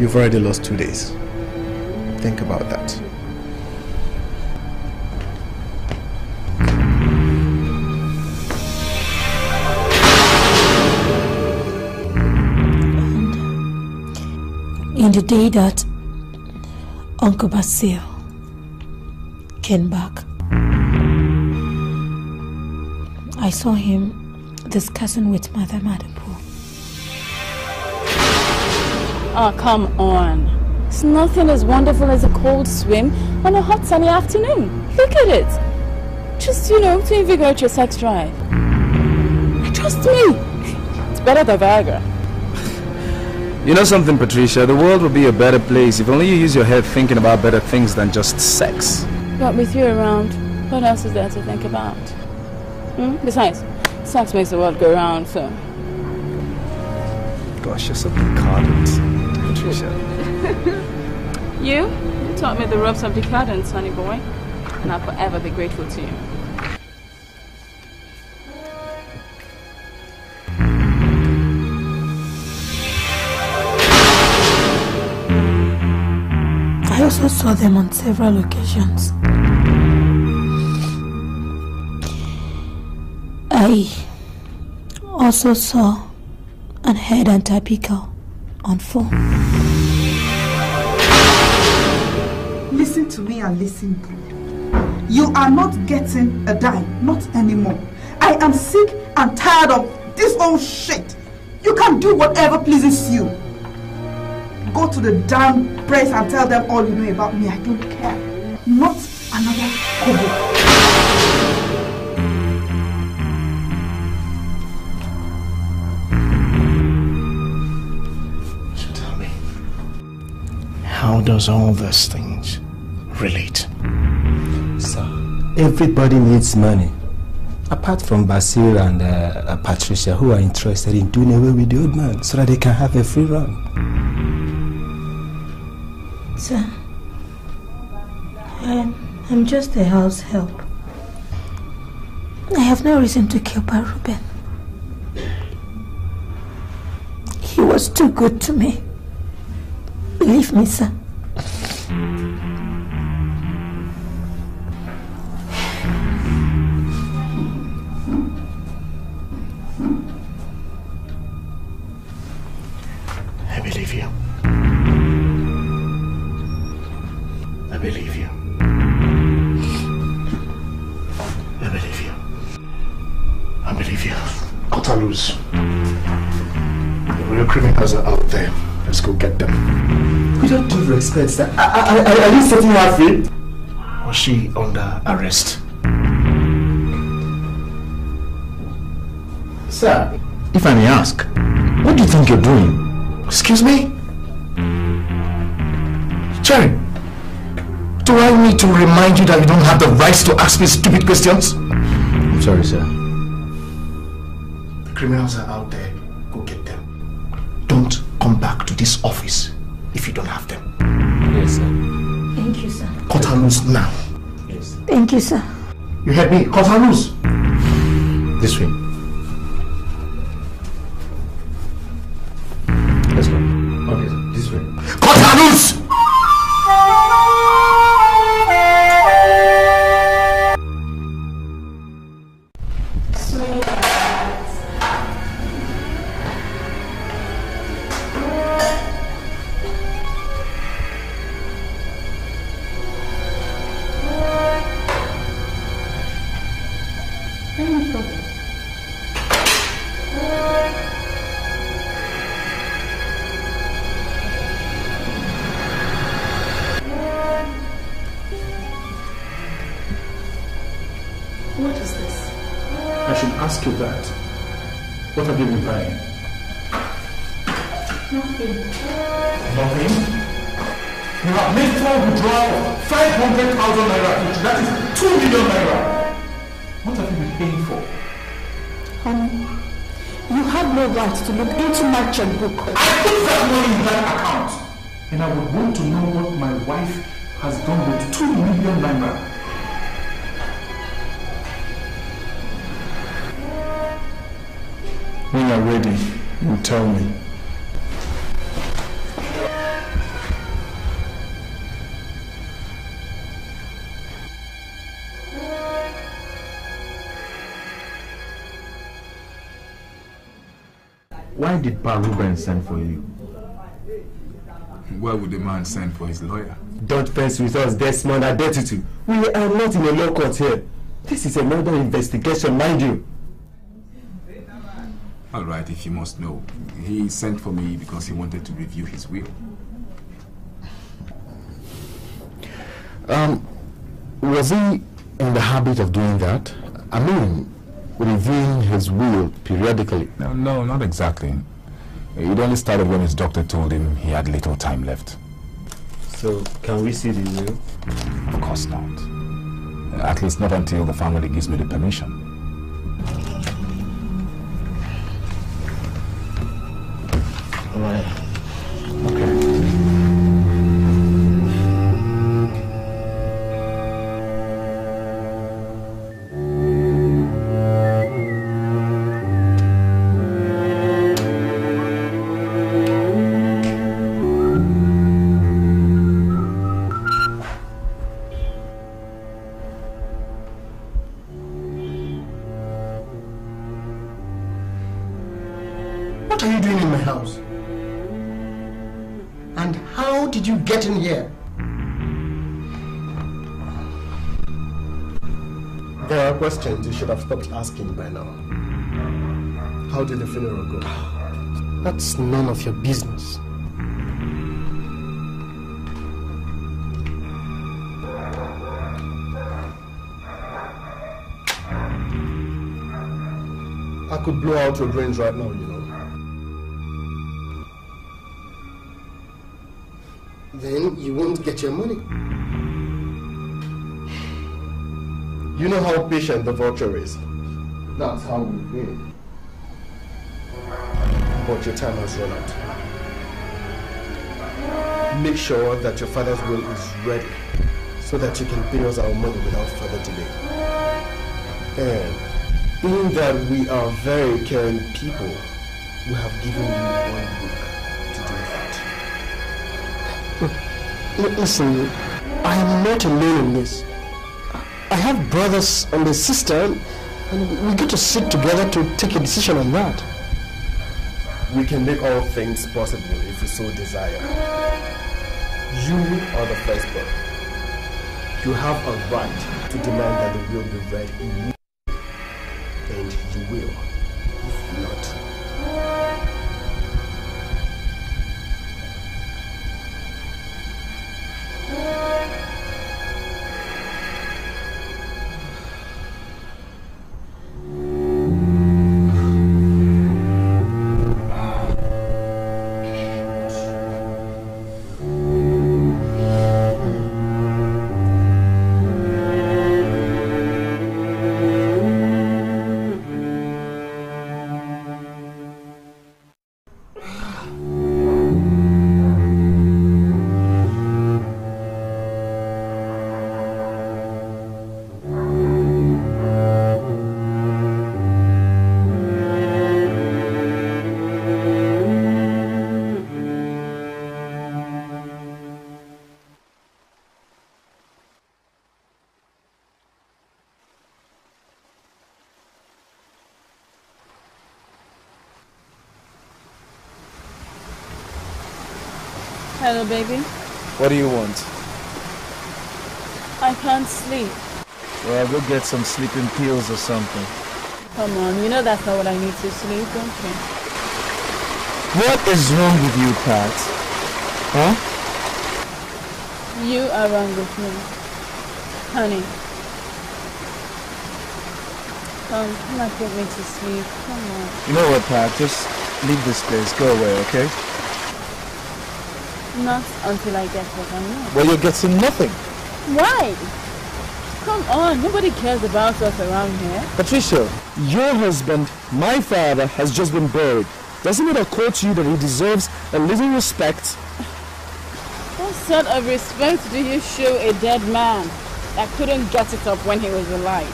You've already lost 2 days. Think about that. And the day that Uncle Basil came back, I saw him discussing with Madame at the pool. Oh, come on. It's nothing as wonderful as a cold swim on a hot sunny afternoon. Look at it. Just, you know, to invigorate your sex drive. Trust me. It's better than Viagra. You know something, Patricia? The world would be a better place if only you use your head thinking about better things than just sex. But with you around, what else is there to think about? Besides, sex makes the world go round, so... Gosh, you're so decadent, Patricia. You taught me the ropes of decadence, honey boy. And I'll forever be grateful to you. I also saw them on several occasions. I also saw and heard Aunt Abigail on phone. Listen to me and listen good. You are not getting a dime, not anymore. I am sick and tired of this old shit. You can do whatever pleases you. Go to the damn press and tell them all you know about me. I don't care. Not another kobo. So tell me, how does all these things relate? Sir, everybody needs money. Apart from Basil and Patricia, who are interested in doing away with the old man so that they can have a free run. Sir, I'm just a house help. I have no reason to kill Pa Ruben. He was too good to me. Believe me, sir. Are you setting her free? Was she under arrest? Sir, if I may ask, what do you think you're doing? Excuse me? Cherry, do I need to remind you that you don't have the rights to ask me stupid questions? I'm sorry, sir. The criminals are out there. Go get them. Don't come back to this office if you don't have them. Yes, sir. Thank you, sir. Cut her loose now. Yes. Thank you, sir. You heard me? Cut her loose. This way. Let's go. Okay, sir. This way. Cut her loose! Pa Rubens sent for you. Why would the man send for his lawyer? Don't fence with us, Desmond. I bet you to. We are not in a law court here. This is another investigation, mind you. All right, if you must know. He sent for me because he wanted to review his will. Was he in the habit of doing that? I mean, reviewing his will periodically? No, not exactly. It only started when his doctor told him he had little time left. So, can we see the will? Of course not. At least not until the family gives me the permission. Go ahead. Questions you should have stopped asking by now. How did the funeral go? That's none of your business. I could blow out your brains right now, you know. Then you won't get your money. You know how patient the vulture is. That's how we pay. But your time has run out. Make sure that your father's will is ready so that you can pay us our money without further delay. And being that we are very caring people, we have given you 1 week to do that. Listen, I am not alone in this. I have brothers and a sister, and we get to sit together to take a decision on that. We can make all things possible if we so desire. You are the firstborn. You have a right to demand that the will be read immediately, and you will, if not. Hello, baby. What do you want? I can't sleep. Well, go get some sleeping pills or something. Come on, you know that's not what I need to sleep, don't you? What is wrong with you, Pat? Huh? You are wrong with me. Honey. Come on, get me to sleep. Come on. You know what, Pat? Just leave this place. Go away, okay? Not until I get what I need. Well, you're getting nothing. Why? Come on, nobody cares about us around here. Patricia, your husband, my father, has just been buried. Doesn't it occur to you that he deserves a little respect? What sort of respect do you show a dead man that couldn't get it up when he was alive?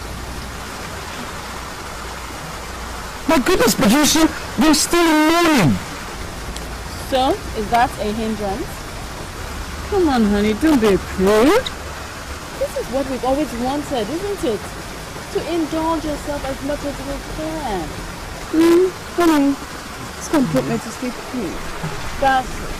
My goodness, Patricia, you're still in mourning. So, is that a hindrance? Come on, honey, don't be afraid. This is what we've always wanted, isn't it? To indulge yourself as much as we can. Honey, just come put me to sleep, please. Basil.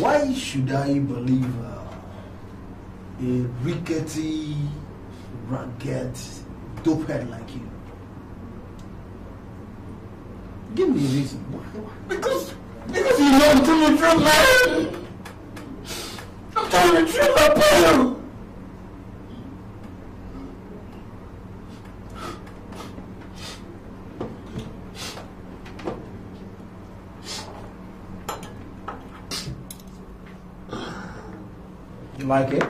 Why should I believe a rickety, ragged dopehead like you? Give me a reason. Why? Because you know I'm telling the truth, man. I'm telling the truth, I pay you. Like it?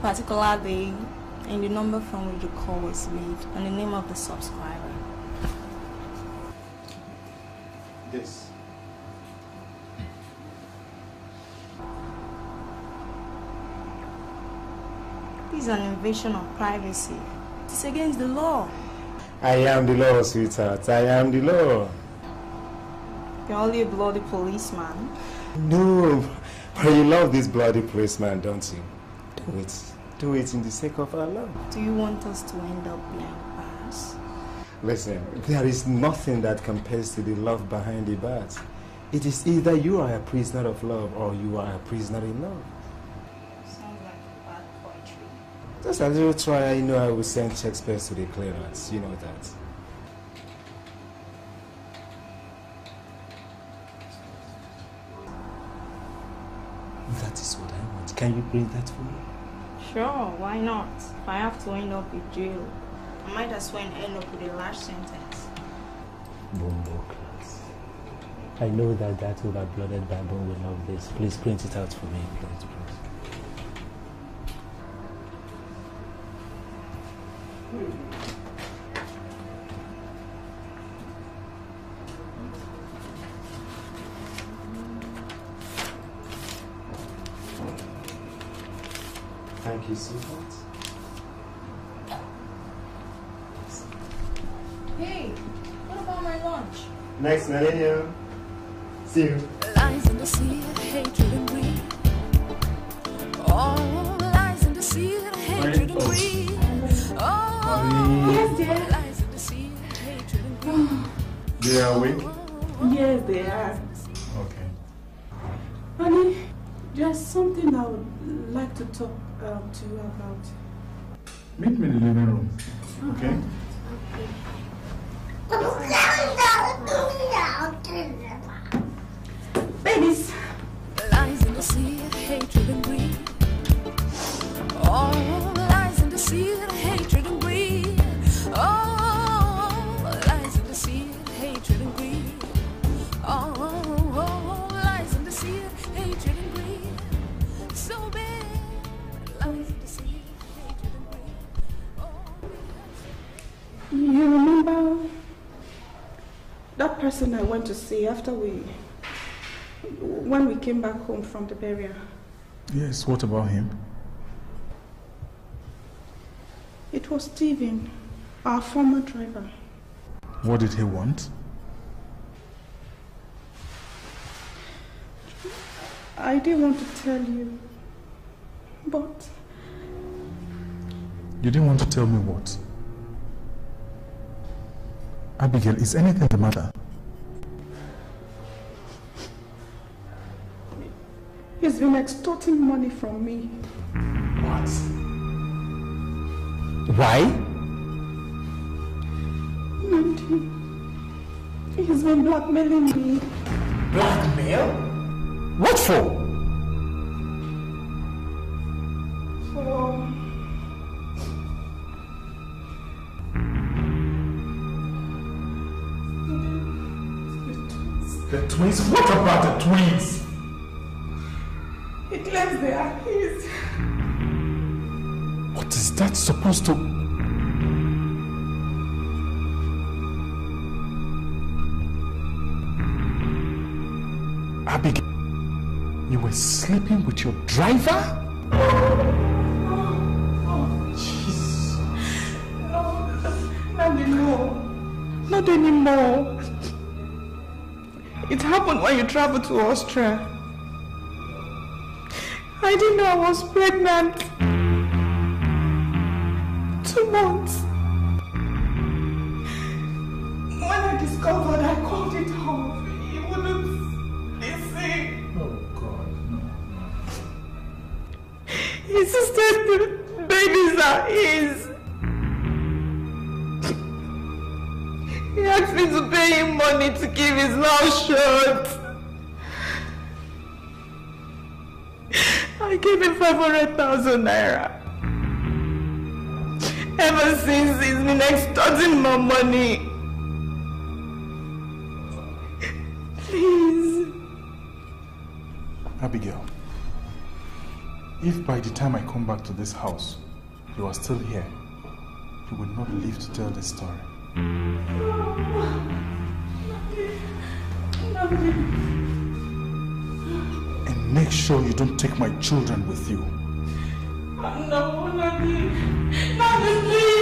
Particular day and the number from which the call was made and the name of the subscriber. This. This is an invasion of privacy. It is against the law. I am the law, sweetheart. I am the law. You're only a bloody policeman. No, but you love this bloody policeman, don't you? Do it in the sake of Allah. Do you want us to end up behind bars? Listen, there is nothing that compares to the love behind the bars. It is either you are a prisoner of love or you are a prisoner in love. Sounds like a bad poetry. Just a little try, you know I will send Shakespeare to the clearance, you know that. That is what I want. Can you bring that for me? Sure, why not? If I have to end up with jail, I might as well end up with a large sentence. Bombo class. I know that that overblooded Bible will love this. Please print it out for me. Please. Thank you so much. Hey, what about my lunch? Next millennium. See you. Lies in the sea of hatred and greed. Oh, lies in the sea of hatred and greed. Oh, yes, dear. Lies in the sea of hatred and greed. They are awake? Yes, they are. Okay. Honey, there's something I would like to talk to you about. Meet me in the living room, okay? Okay. Babies! Lies in the sea of hatred and greed. Oh, lies in the sea of hatred and greed. Oh, lies in the sea of hatred and greed. Oh, lies in the sea of hatred and greed. So bad. You remember that person I went to see after when we came back home from the burial? Yes, what about him? It was Stephen, our former driver. What did he want? I didn't want to tell you, but... You didn't want to tell me what? Abigail, is anything the matter? He's been extorting money from me. What? Why? He's been blackmailing me. Blackmail? What for? For... The twins? What about the twins? He claims they are his. What is that supposed to... Abigail, you were sleeping with your driver? Oh, Jesus. No, not anymore. Not anymore. It happened when you traveled to Austria. I didn't know I was pregnant. 2 months. When I discovered, I called it off. It wouldn't listen. Oh God, no. He insisted the babies are his. He asked me to pay him money to keep his mouth shut. I gave him 500,000 naira. Ever since, he's been extorting my money. Please. Abigail, if by the time I come back to this house, you are still here, you will not live to tell this story. And make sure you don't take my children with you. No, Nani, please, Nani, please.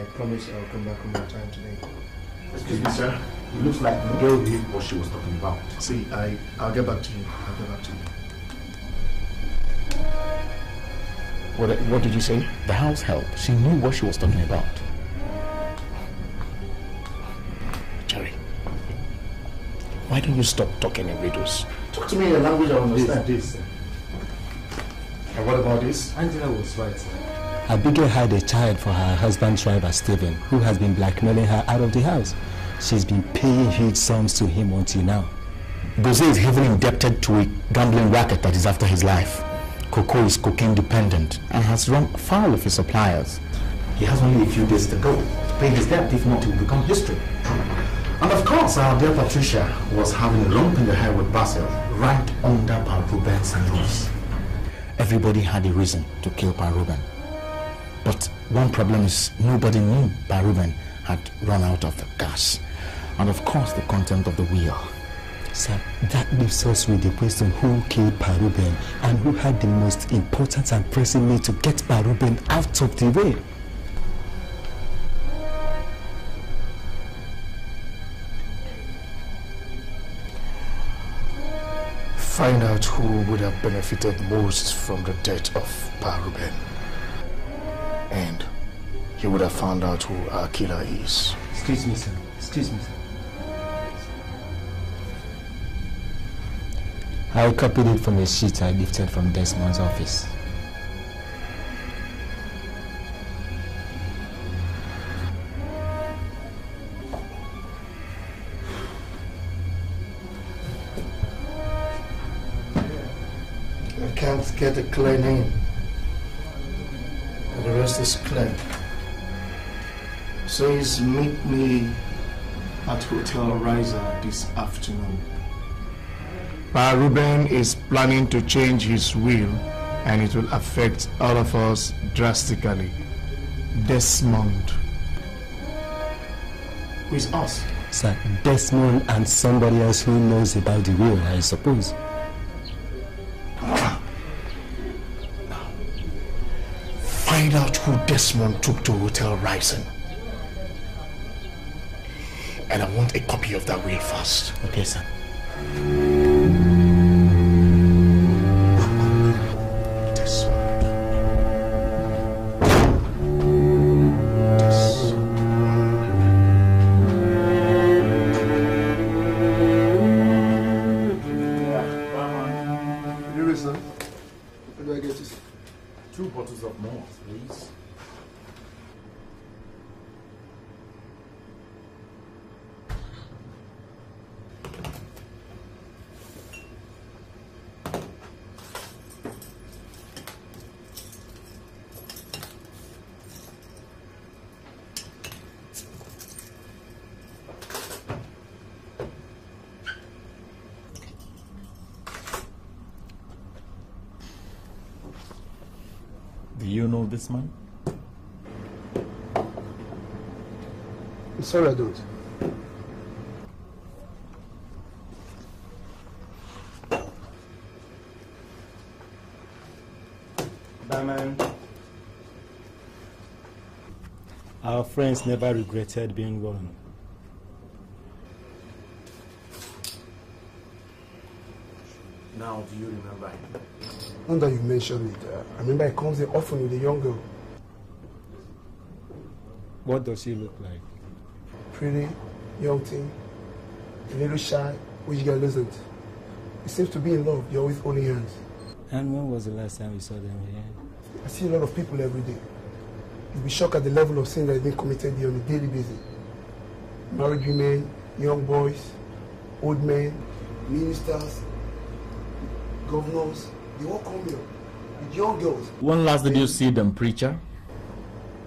I promise I'll come back on my time today. Excuse me, sir. It looks like the girl knew what she was talking about. See, I'll get back to you. I'll get back to you. What did you say? The house help. She knew what she was talking about. Jerry, why don't you stop talking in riddles? Talk to me in a language I understand. This. And what about this? Angela was right, sir. Abigail had a child for her husband's driver, Stephen, who has been blackmailing her out of the house. She's been paying huge sums to him until now. Gozier is heavily indebted to a gambling racket that is after his life. Coco is cocaine dependent and has run foul of his suppliers. He has only a few days to go to pay his debt, if not, it will become history. And of course, our dear Patricia was having a romp in the hair with Basil, right under Pa Rubens and Rose. Everybody had a reason to kill Pa Ruben. But one problem is nobody knew Pa Ruben had run out of the gas. And of course, the content of the wheel. Sir, that leaves us with the question who killed Pa Ruben and who had the most important and pressing need to get Pa Ruben out of the way. Find out who would have benefited most from the death of Pa Ruben. And he would have found out who our killer is. Excuse me, sir. Excuse me, sir. I copied it from a sheet I lifted from Desmond's office. I can't get a clear name, but the rest is clear. Says meet me at Hotel Riser this afternoon. Pa Ruben is planning to change his will, and it will affect all of us drastically. Desmond. Who is us? Sir, Desmond and somebody else who knows about the will, I suppose. Find out who Desmond took to Hotel Horizon. And I want a copy of that will first. Okay, sir. This man? I'm sorry, I don't. Bye, man. Our friends never regretted being wrong. Now, do you remember him? Now that you mentioned it, I remember he comes here often with a young girl. What does she look like? Pretty, young thing, a little shy, which girl isn't. He seems to be in love, you're always holding hands. And when was the last time we saw them here? I see a lot of people every day. You'll be shocked at the level of sin that has been committed here on a daily basis. Married women, young boys, old men, ministers, governors. They all come here with young girls. When last did you see them, preacher?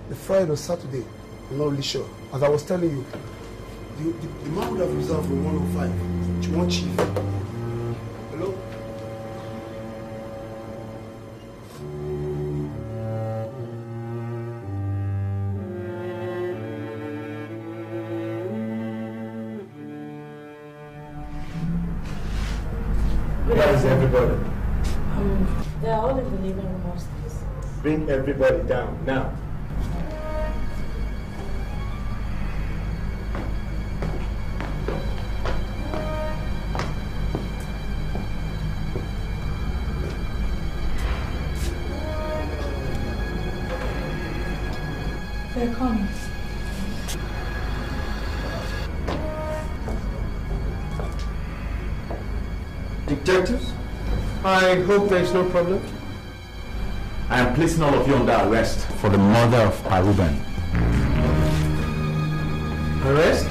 The Friday or Saturday, I'm not really sure. As I was telling you, the man would have reserved for 105 to one chief. Hello? Where is everybody? They are all in the living room upstairs. Bring everybody down now. They're coming. Detectives, I hope there is no problem. I am placing all of you under arrest for the murder of Pa Ruben. Arrest?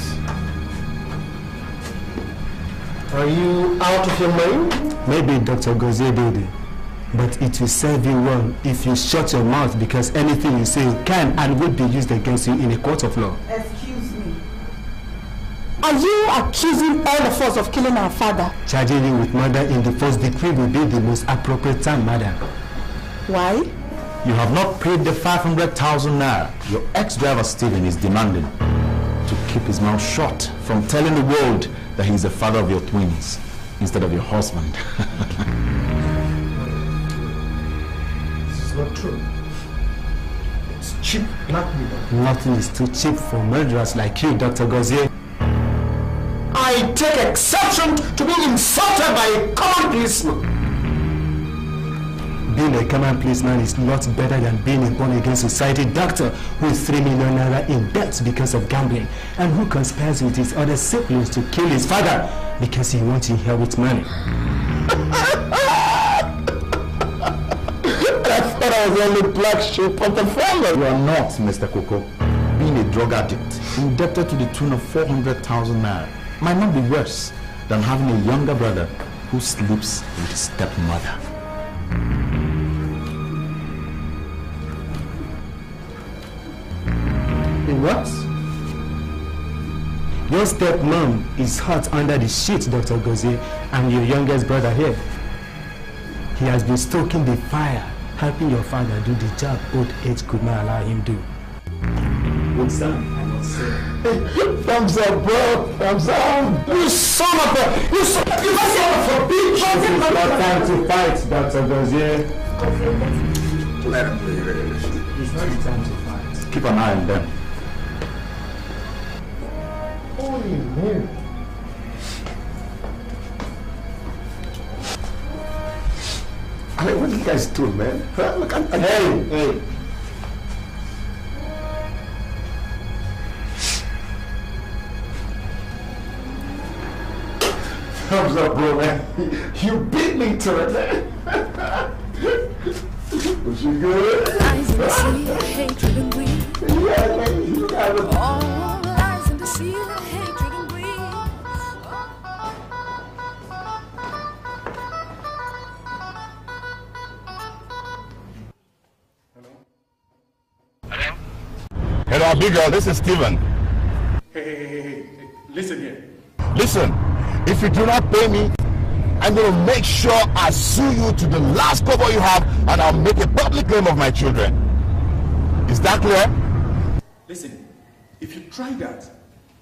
Are you out of your mind? Maybe Dr. Gozier did it, but it will serve you well if you shut your mouth, because anything you say can and would be used against you in a court of law. Excuse me. Are you accusing all of us of killing our father? Charging you with murder in the first degree will be the most appropriate time, madam. Why? You have not paid the 500,000 naira your ex-driver Stephen is demanding to keep his mouth shut from telling the world that he is the father of your twins instead of your husband. This is not true. It's cheap blackmail. Nothing is too cheap for murderers like you, Dr. Gozier. I take exception to being insulted by a common policeman. Being a common policeman is lot better than being a born-again society doctor who is 3 million naira in debt because of gambling and who conspires with his other siblings to kill his father because he wants to inherit money. That's what I was the only black sheep of the family. You are not, Mr. Coco. Being a drug addict, indebted to the tune of 400,000 naira, might not be worse than having a younger brother who sleeps with his stepmother. What? Your stepmom is hot under the sheet, Dr. Gozier, and your youngest brother here. He has been stoking the fire, helping your father do the job old age could not allow him to do. What's that? I must say. Thumbs up, bro. Thumbs up. You son of a... You son of a bitch. This is your time to fight, Dr. Gozier. Let him play it. It's not your time to fight. Keep an eye on them. Holy Mary. I mean, what do you guys do, man? Huh? Look, hey! Thumbs up, bro, man. You beat me to it, man. Was you good? Yeah, man, you got it. All eyes in the ceiling. Hello, Abigail, this is Stephen. Hey, listen here. Listen, if you do not pay me, I'm going to make sure I sue you to the last cover you have, and I'll make a public claim of my children. Is that clear? Listen, if you try that,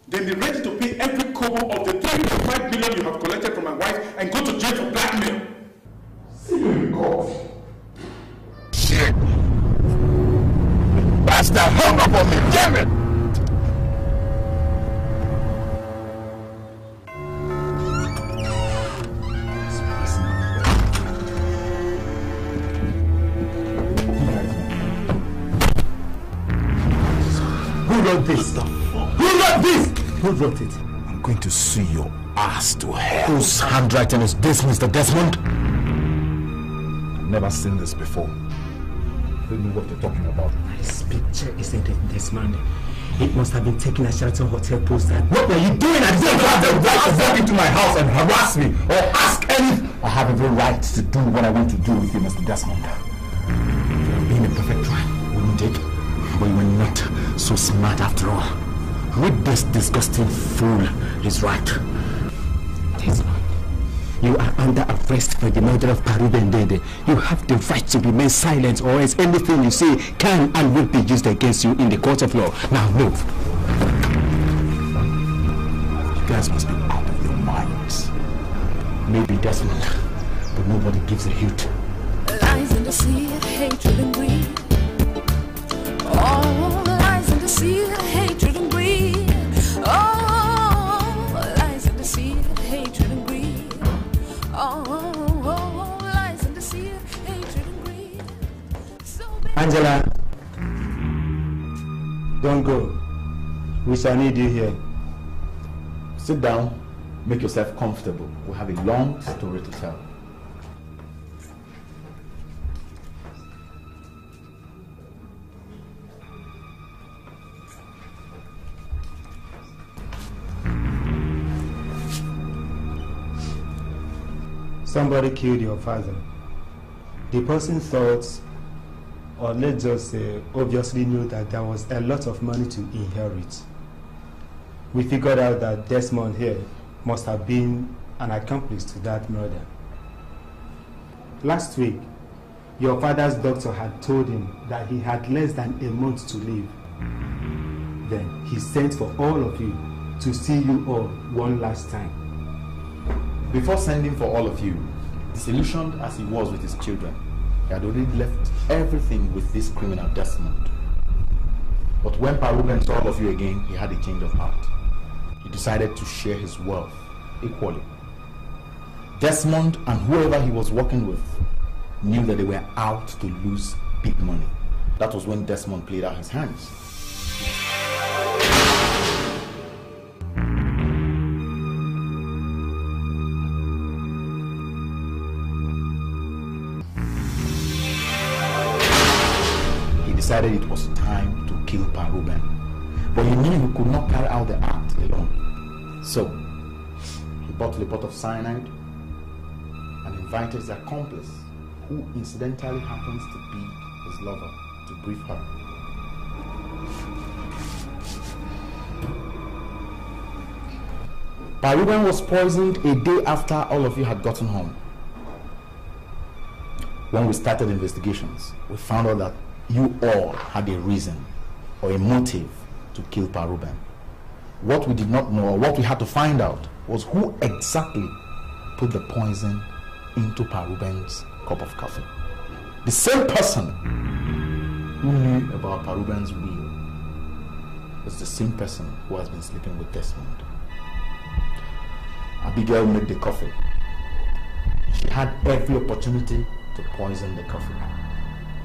then be ready to pay every cover of the 35 million you have collected from my wife and go to jail for blackmail. See you in court. Shit. That's the help up on me, damn it! Who wrote this? Who wrote this? Who wrote it? I'm going to sue your ass to hell. Whose handwriting is this, Mr. Desmond? I've never seen this before. I don't know what you're talking about. This picture isn't it this man. It must have been taken at Sheraton Hotel poster. What were you doing? I don't have the right to walk into my house and harass me or ask any... I have every right to do what I want to do with you, Mr. Desmond. You have been a perfect try, wouldn't it? But you were not so smart after all. With this disgusting fool, he's right. Desmond. You are under arrest for the murder of Pa Ruben. You have the right to remain silent, or else anything you say can and will be used against you in the court of law. Now move. You guys must be out of your minds. Maybe Desmond, but nobody gives a hoot. Lies in the sea of hatred and greed. All lies in the sea of hatred and greed. All lies in the sea of hatred and greed. Lies in the sea, hatred and greed. Angela, Don't go. We shall need you here. Sit down. Make yourself comfortable. We have a long story to tell. Somebody killed your father. The person thought, or let's just say, obviously knew that there was a lot of money to inherit. We figured out that Desmond here must have been an accomplice to that murder. Last week, your father's doctor had told him that he had less than a month to live. Then he sent for all of you to see you all one last time. Before sending for all of you, disillusioned as he was with his children, he had already left everything with this criminal Desmond. But when Pa Ru saw all of you again, he had a change of heart. He decided to share his wealth equally. Desmond and whoever he was working with knew that they were out to lose big money. That was when Desmond played out his hands. It was time to kill Pa Ruben, but he knew he could not carry out the act alone. So he bottled a pot of cyanide and invited his accomplice, who incidentally happens to be his lover, to brief her. Pa Ruben was poisoned a day after all of you had gotten home. When we started investigations, we found out that you all had a reason or a motive to kill Pa Ruben. What we did not know, or what we had to find out, was who exactly put the poison into Pa Ruben's cup of coffee. The same person who knew about Pa Ruben's will was the same person who has been sleeping with Desmond. Abigail made the coffee. She had every opportunity to poison the coffee.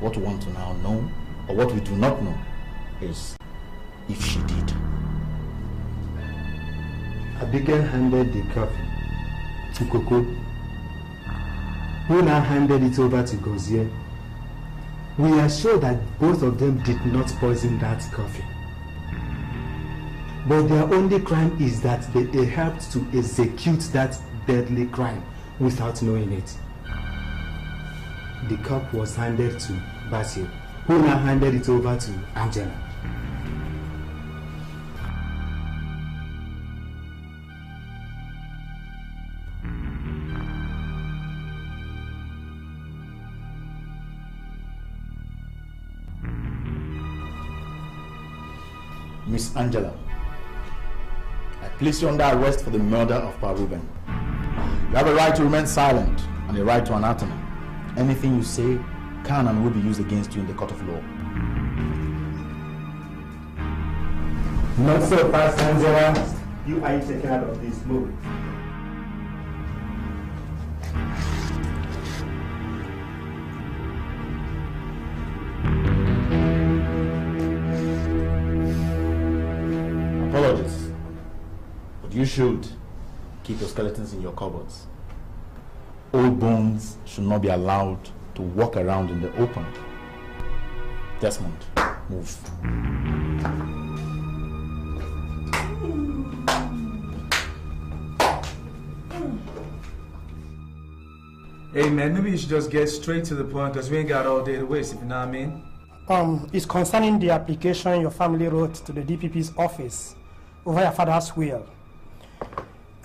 What we want to now know, or what we do not know, is if she did. Abigail handed the coffee to Coco, who now handed it over to Gozier. We are sure that both of them did not poison that coffee. But their only crime is that they helped to execute that deadly crime without knowing it. The cup was handed to Basil, who now handed it over to Angela. Miss Angela, I place you under arrest for the murder of Pa Ruben. You have a right to remain silent and a right to anatomy. Anything you say can and will be used against you in the court of law. Not so fast, Angela. You are taken out of this moment. Apologies, but you should keep your skeletons in your cupboards. Old bones should not be allowed to walk around in the open. Desmond, move. Hey man, maybe you should just get straight to the point, because we ain't got all day to waste, if you know what I mean. It's concerning the application your family wrote to the DPP's office over your father's will.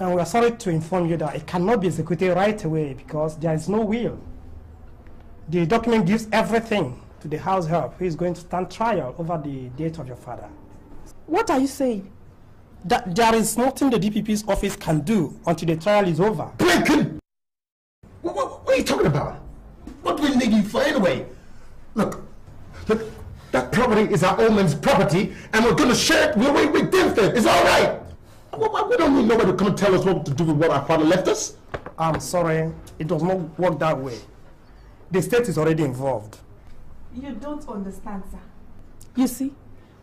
And we are sorry to inform you that it cannot be executed right away because there is no will. The document gives everything to the house help who is going to stand trial over the death of your father. What are you saying? That there is nothing the DPP's office can do until the trial is over. Breaking! What are you talking about? What will they give for anyway? Look, that property is our old man's property and we're going to share it with them. It's all right. We don't need nobody to come and tell us what to do with what our father left us. I'm sorry, it does not work that way. The state is already involved. You don't understand, sir. You see,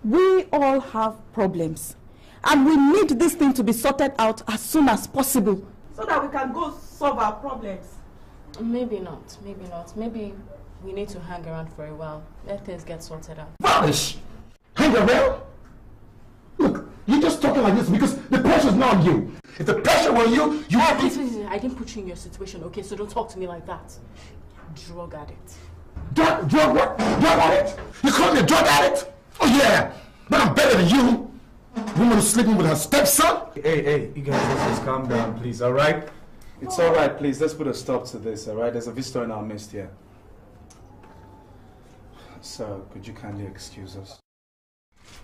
We all have problems. And we need this thing to be sorted out as soon as possible so that we can go solve our problems. Maybe not, maybe not. Maybe we need to hang around for a while. Let things get sorted out. Vanish! Hang around? Look, you're just talking like this because the pressure's not on you. If the pressure were on you, you would be... I didn't put you in your situation, okay? So don't talk to me like that. Drug addict. Drug what? Drug addict? You call me a drug addict? Oh yeah! But I'm better than you! Woman is sleeping with her stepson? Hey, you guys, let's just calm down, please, alright? It's alright, please, let's put a stop to this, alright? There's a visitor in our midst here. Sir, could you kindly excuse us?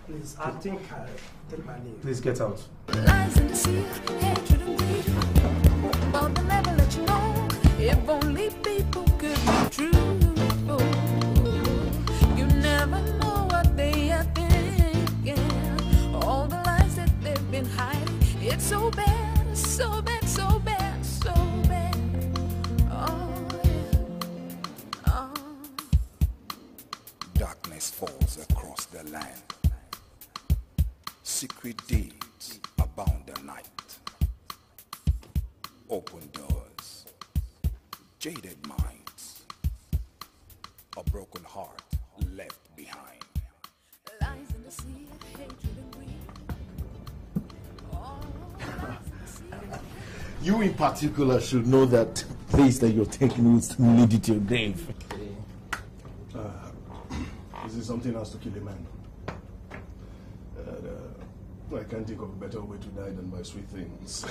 Please, I think I take my leave. Please get out. Lies in the sea, hatred and greed. I'll never let you know if only people could be true. You never know what they are thinking. All the lies that they've been hiding. It's so bad, so bad, so bad, so bad. Oh, yeah. Oh. Darkness falls across the land. Secret deeds abound the night. Open doors, jaded minds, a broken heart left behind. Lies in the sea, hatred and greed. You in particular should know that place that you're taking is leading to your grave. Is it something else to kill a man? I can't think of a better way to die than by sweet things.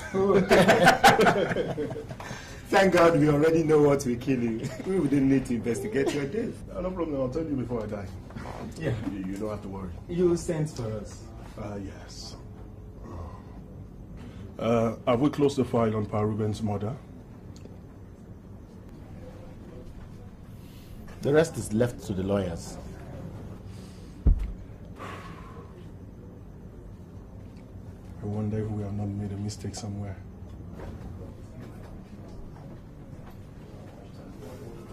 Thank God we already know what we're killing. We wouldn't need to investigate your death. No problem, I'll tell you before I die. Yeah. You don't have to worry. You sent for us. Yes. Have we closed the file on Pa Rubens' murder? The rest is left to the lawyers. I wonder if we have not made a mistake somewhere.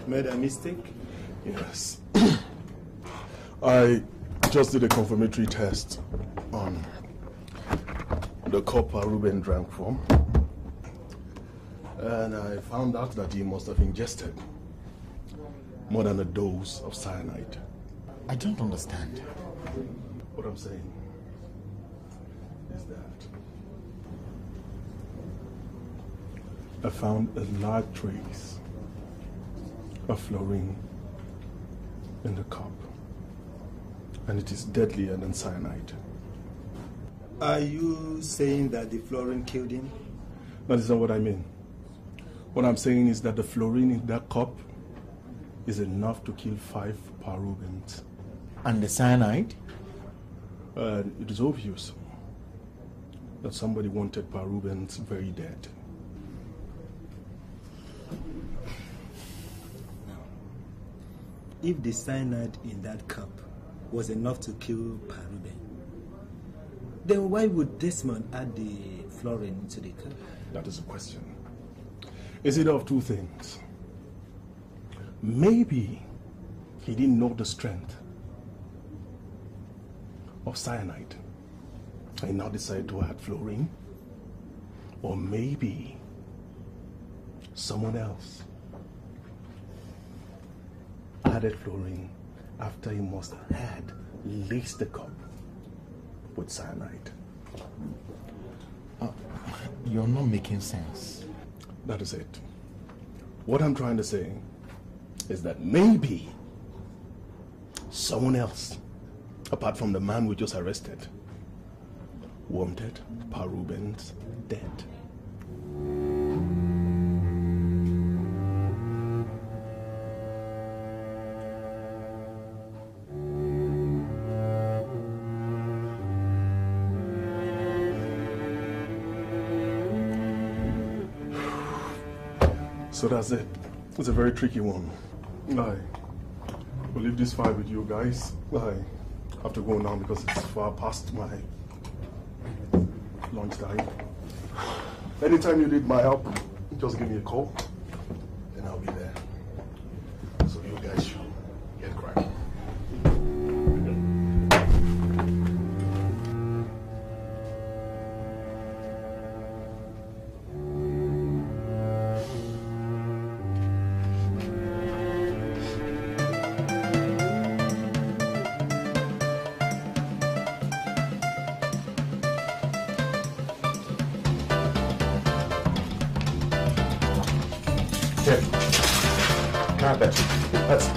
Made a mistake? Yes. I just did a confirmatory test on the cup Pa Rubens drank from. And I found out that he must have ingested more than a dose of cyanide. I don't understand. What I'm saying is that I found a large trace of fluorine in the cup, and it is deadlier than cyanide. Are you saying that the fluorine killed him? That is not what I mean. What I'm saying is that the fluorine in that cup is enough to kill 5 Pa Rubens. And the cyanide? It is obvious that somebody wanted Pa Rubens very dead. Now, if the cyanide in that cup was enough to kill Pa Rubens, then why would Desmond add the fluorine to the cup? That is a question. Is it of two things? Maybe he didn't know the strength of cyanide. I now decided to add fluorine, or maybe someone else added fluorine after he must have had laced the cup with cyanide. You're not making sense. That is it. What I'm trying to say is that maybe someone else, apart from the man we just arrested, wanted Pa Rubens dead. So that's it. It's a very tricky one. I will leave this fight with you guys. I have to go now because it's far past my lunchtime. Anytime you need my help, just give me a call and I'll be there. So you guys should get cracking. carpet. That's...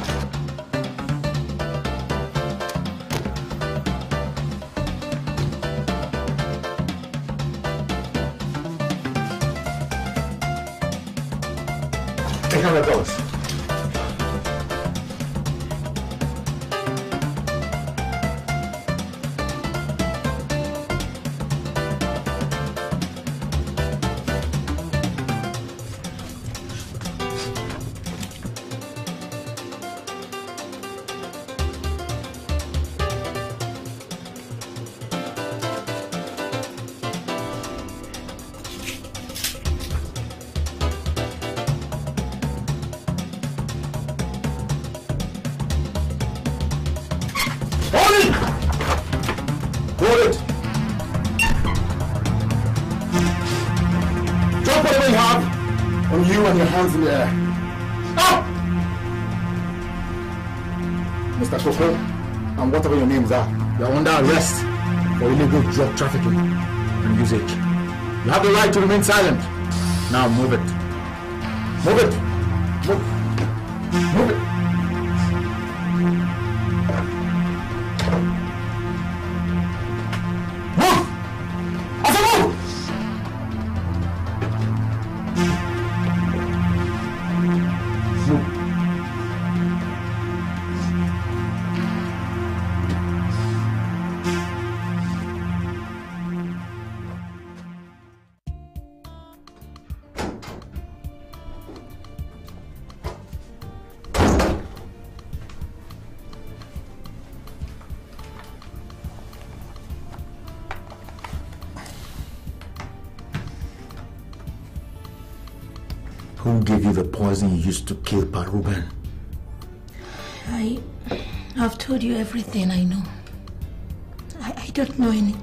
$800. Hands in the air. Stop! Mr. Coco, and whatever your names are, you are under arrest for illegal drug trafficking and usage. You have the right to remain silent. Now move it. Move it. Move. Move it. You used to kill Pa Ruben. I've told you everything I know. I don't know any.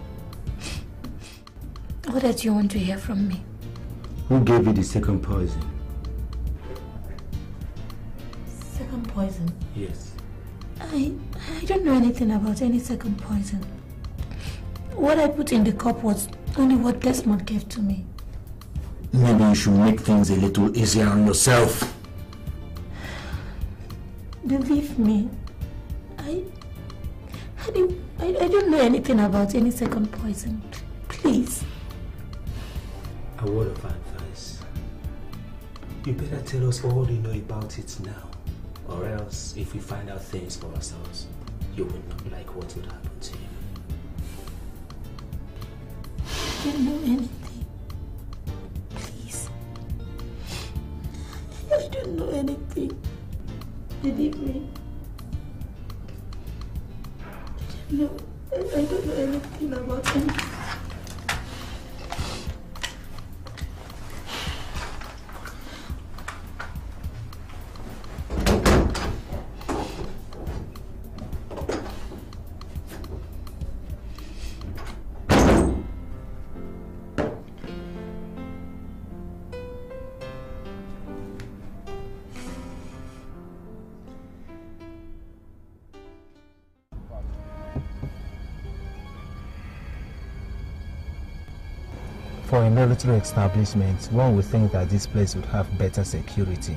What else you want to hear from me? Who gave you the second poison? Second poison? Yes. I don't know anything about any second poison. What I put in the cup was only what Desmond gave to me. Maybe you should make things a little easier on yourself. Believe me, I don't know anything about any second poison. Please. A word of advice. You better tell us all you know about it now, or else if we find out things for ourselves, you will not like what would happen to you. I don't know anything. I don't know anything. Believe me. I don't know anything about him. For a military establishment, one would think that this place would have better security.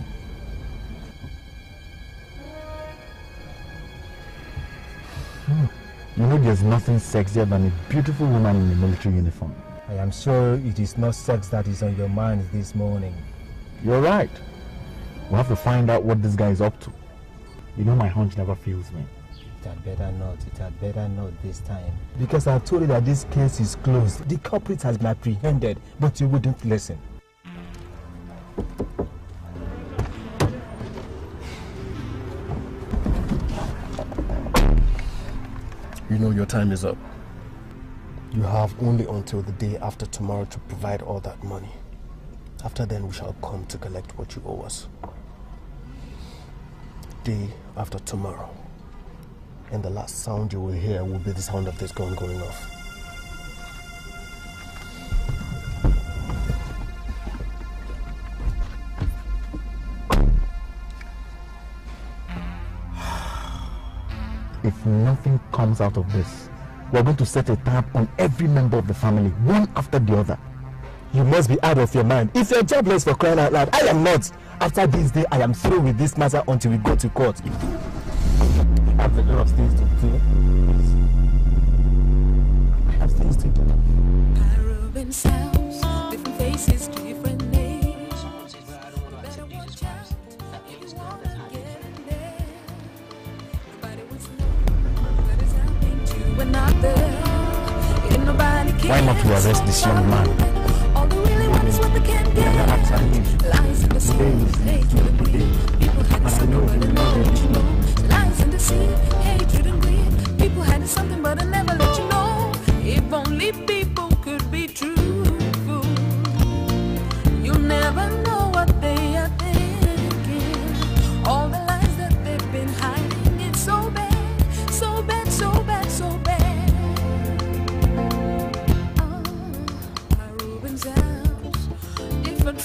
You know there's nothing sexier than a beautiful woman in a military uniform. I am sure it is not sex that is on your mind this morning. You're right. We'll have to find out what this guy is up to. You know my hunch never fails me. It had better not this time. Because I told you that this case is closed. The culprit has been apprehended, but you wouldn't listen. You know your time is up. You have only until the day after tomorrow to provide all that money. After then, we shall come to collect what you owe us. Day after tomorrow. And the last sound you will hear will be the sound of this gun going off. If nothing comes out of this, we're going to set a tab on every member of the family, one after the other. You must be out of your mind. If you're jobless for crying out loud, I am not. After this day, I am through with this matter until we go to court. I have a lot of things to do. I have things to do. Farubens house, different faces, different names. Someone says, well, I don't want to accept Jesus Christ. That means God has had it. Nobody was known what is happening to another. And nobody cares. Why not to arrest this young man? Lies in the sea, hatred and greed. People had something but they never let you know. Lies in the sea, hatred and greed. People had something but they never let you know. If only people could be truthful, you'll never know what they are thinking. All the lies that they've been hiding, it's so bad, so bad, so bad, so bad.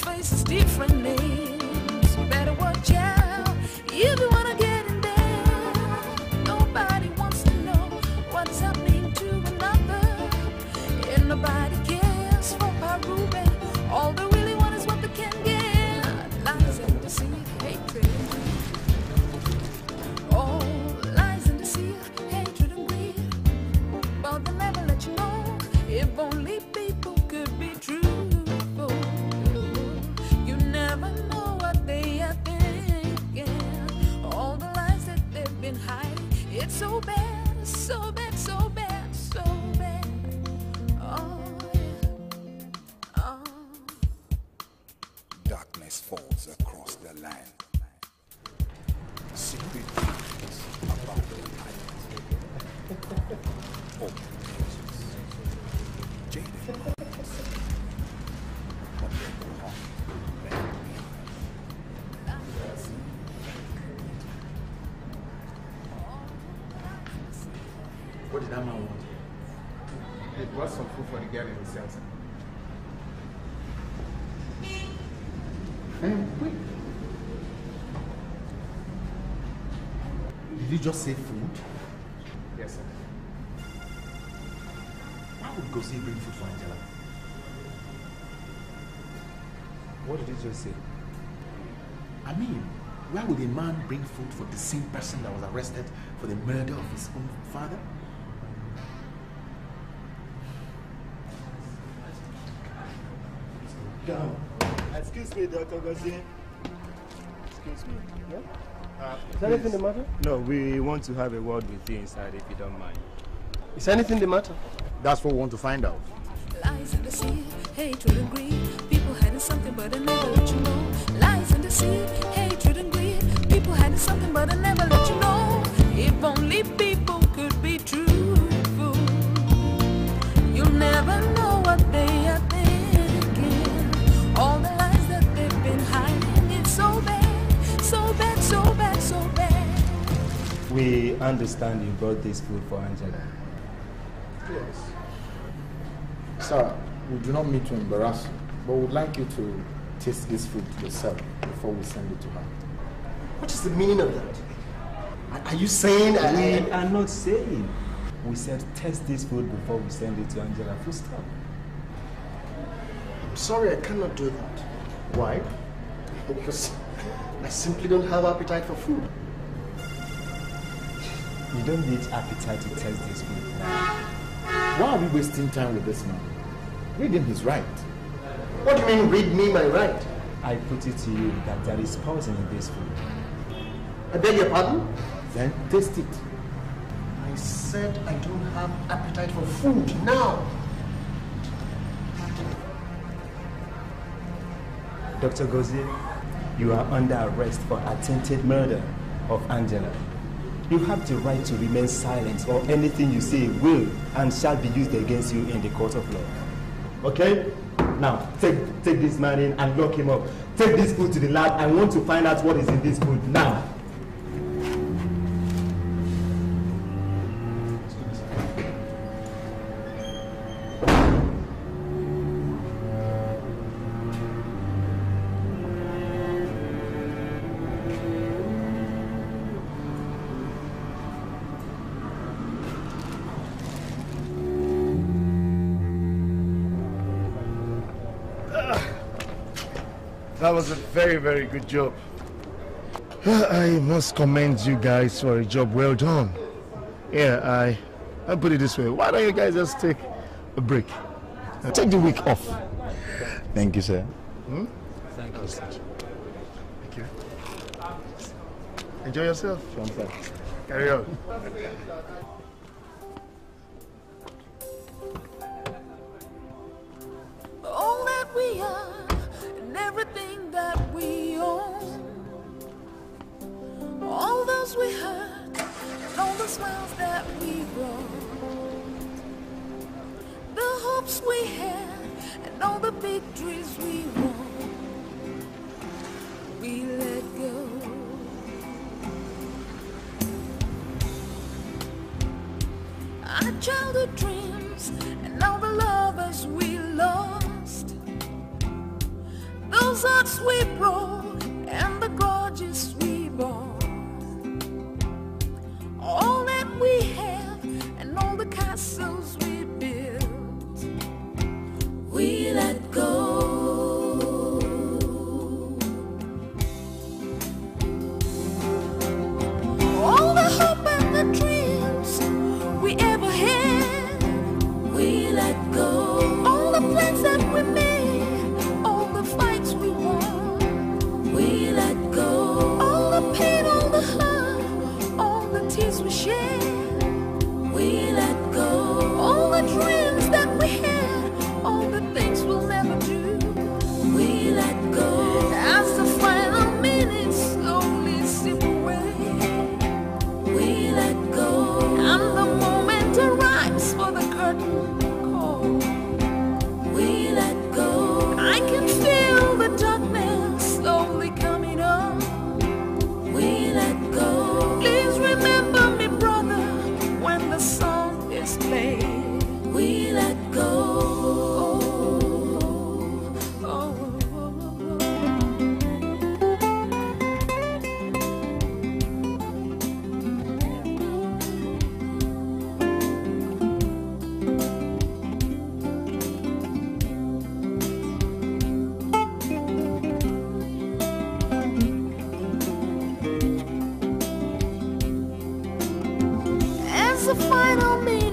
Faces, different names. Better watch out if you wanna get in there. Nobody wants to know what's happening to another, and nobody cares for Pa Ru. All they really want is what they can get. Lies in the sea, hatred. Oh, lies in the sea, hatred and greed. But they never let you know. If only people could be true. So bad, so bad, so bad, so bad. Oh, yeah. Oh. Darkness falls across the land. Secret things about the night. Open cases. Jaded moments. But they go on. What did that man want? He bought some food for the girl in the shelter. Quick! Did you just say food? Yes, sir. Why would Gozier bring food for Angela? What did you just say? I mean, why would a man bring food for the same person that was arrested for the murder of his own father? Down. Excuse me, Dr. Gozier. Excuse me. Yeah? Is anything the matter? No, we want to have a word with you inside if you don't mind. Is anything the matter? That's what we want to find out. Lies in the sea, hatred and greed. People hiding something but they never let you know. Lies in the sea, hatred and greed. People hiding something but they never let you know. If only people could be truthful, you'll never know what they are thinking. All the lies that they've been hiding, it's so bad, so bad, so bad, so bad. We understand you brought this food for Angela. Yes. Sir, we do not mean to embarrass you, but we'd like you to taste this food yourself before we send it to her. What is the meaning of that? Are you saying... We are not saying. We said taste this food before we send it to Angela. Full stop. Sorry, I cannot do that. Why? Because I simply don't have appetite for food. You don't need appetite to test this food. Why are we wasting time with this man? Read him his right. What do you mean, read me my right? I put it to you that there is poison in this food. I beg your pardon? Then taste it. I said I don't have appetite for food now. Dr. Gozier, you are under arrest for attempted murder of Angela. You have the right to remain silent, or anything you say will and shall be used against you in the court of law. Okay? Now, take this man in and lock him up. Take this food to the lab. I want to find out what is in this food now. That was a very, very good job. I must commend you guys for a job well done. Yeah, I'll put it this way. Why don't you guys just take a break? Take the week off. Thank you, sir. Hmm? Thank you, sir. Thank you. Enjoy yourself. Carry on. All that we are and everything that we own, all those we hurt and all the smiles that we wrote, the hopes we had and all the victories we won, we let go. Our childhood dreams and all the lovers we lost, those hearts we broke and the gorgeous we bought, all that we have and all the castles we built, we let go. All the hope and the dreams we ever had, we let go. All the plans that we made, all the fights we won, we let go. All the pain, all the hurt, all the tears we shed, we let go. All the dreams that we had, all the things we'll never do, we let go. As the final minutes slowly slip away, we let go. And the for the curtain call, we let go. I can feel the darkness slowly coming on, we let go. Please remember me, brother, when the song is played, we let go. Oh, oh, oh, oh, the final me.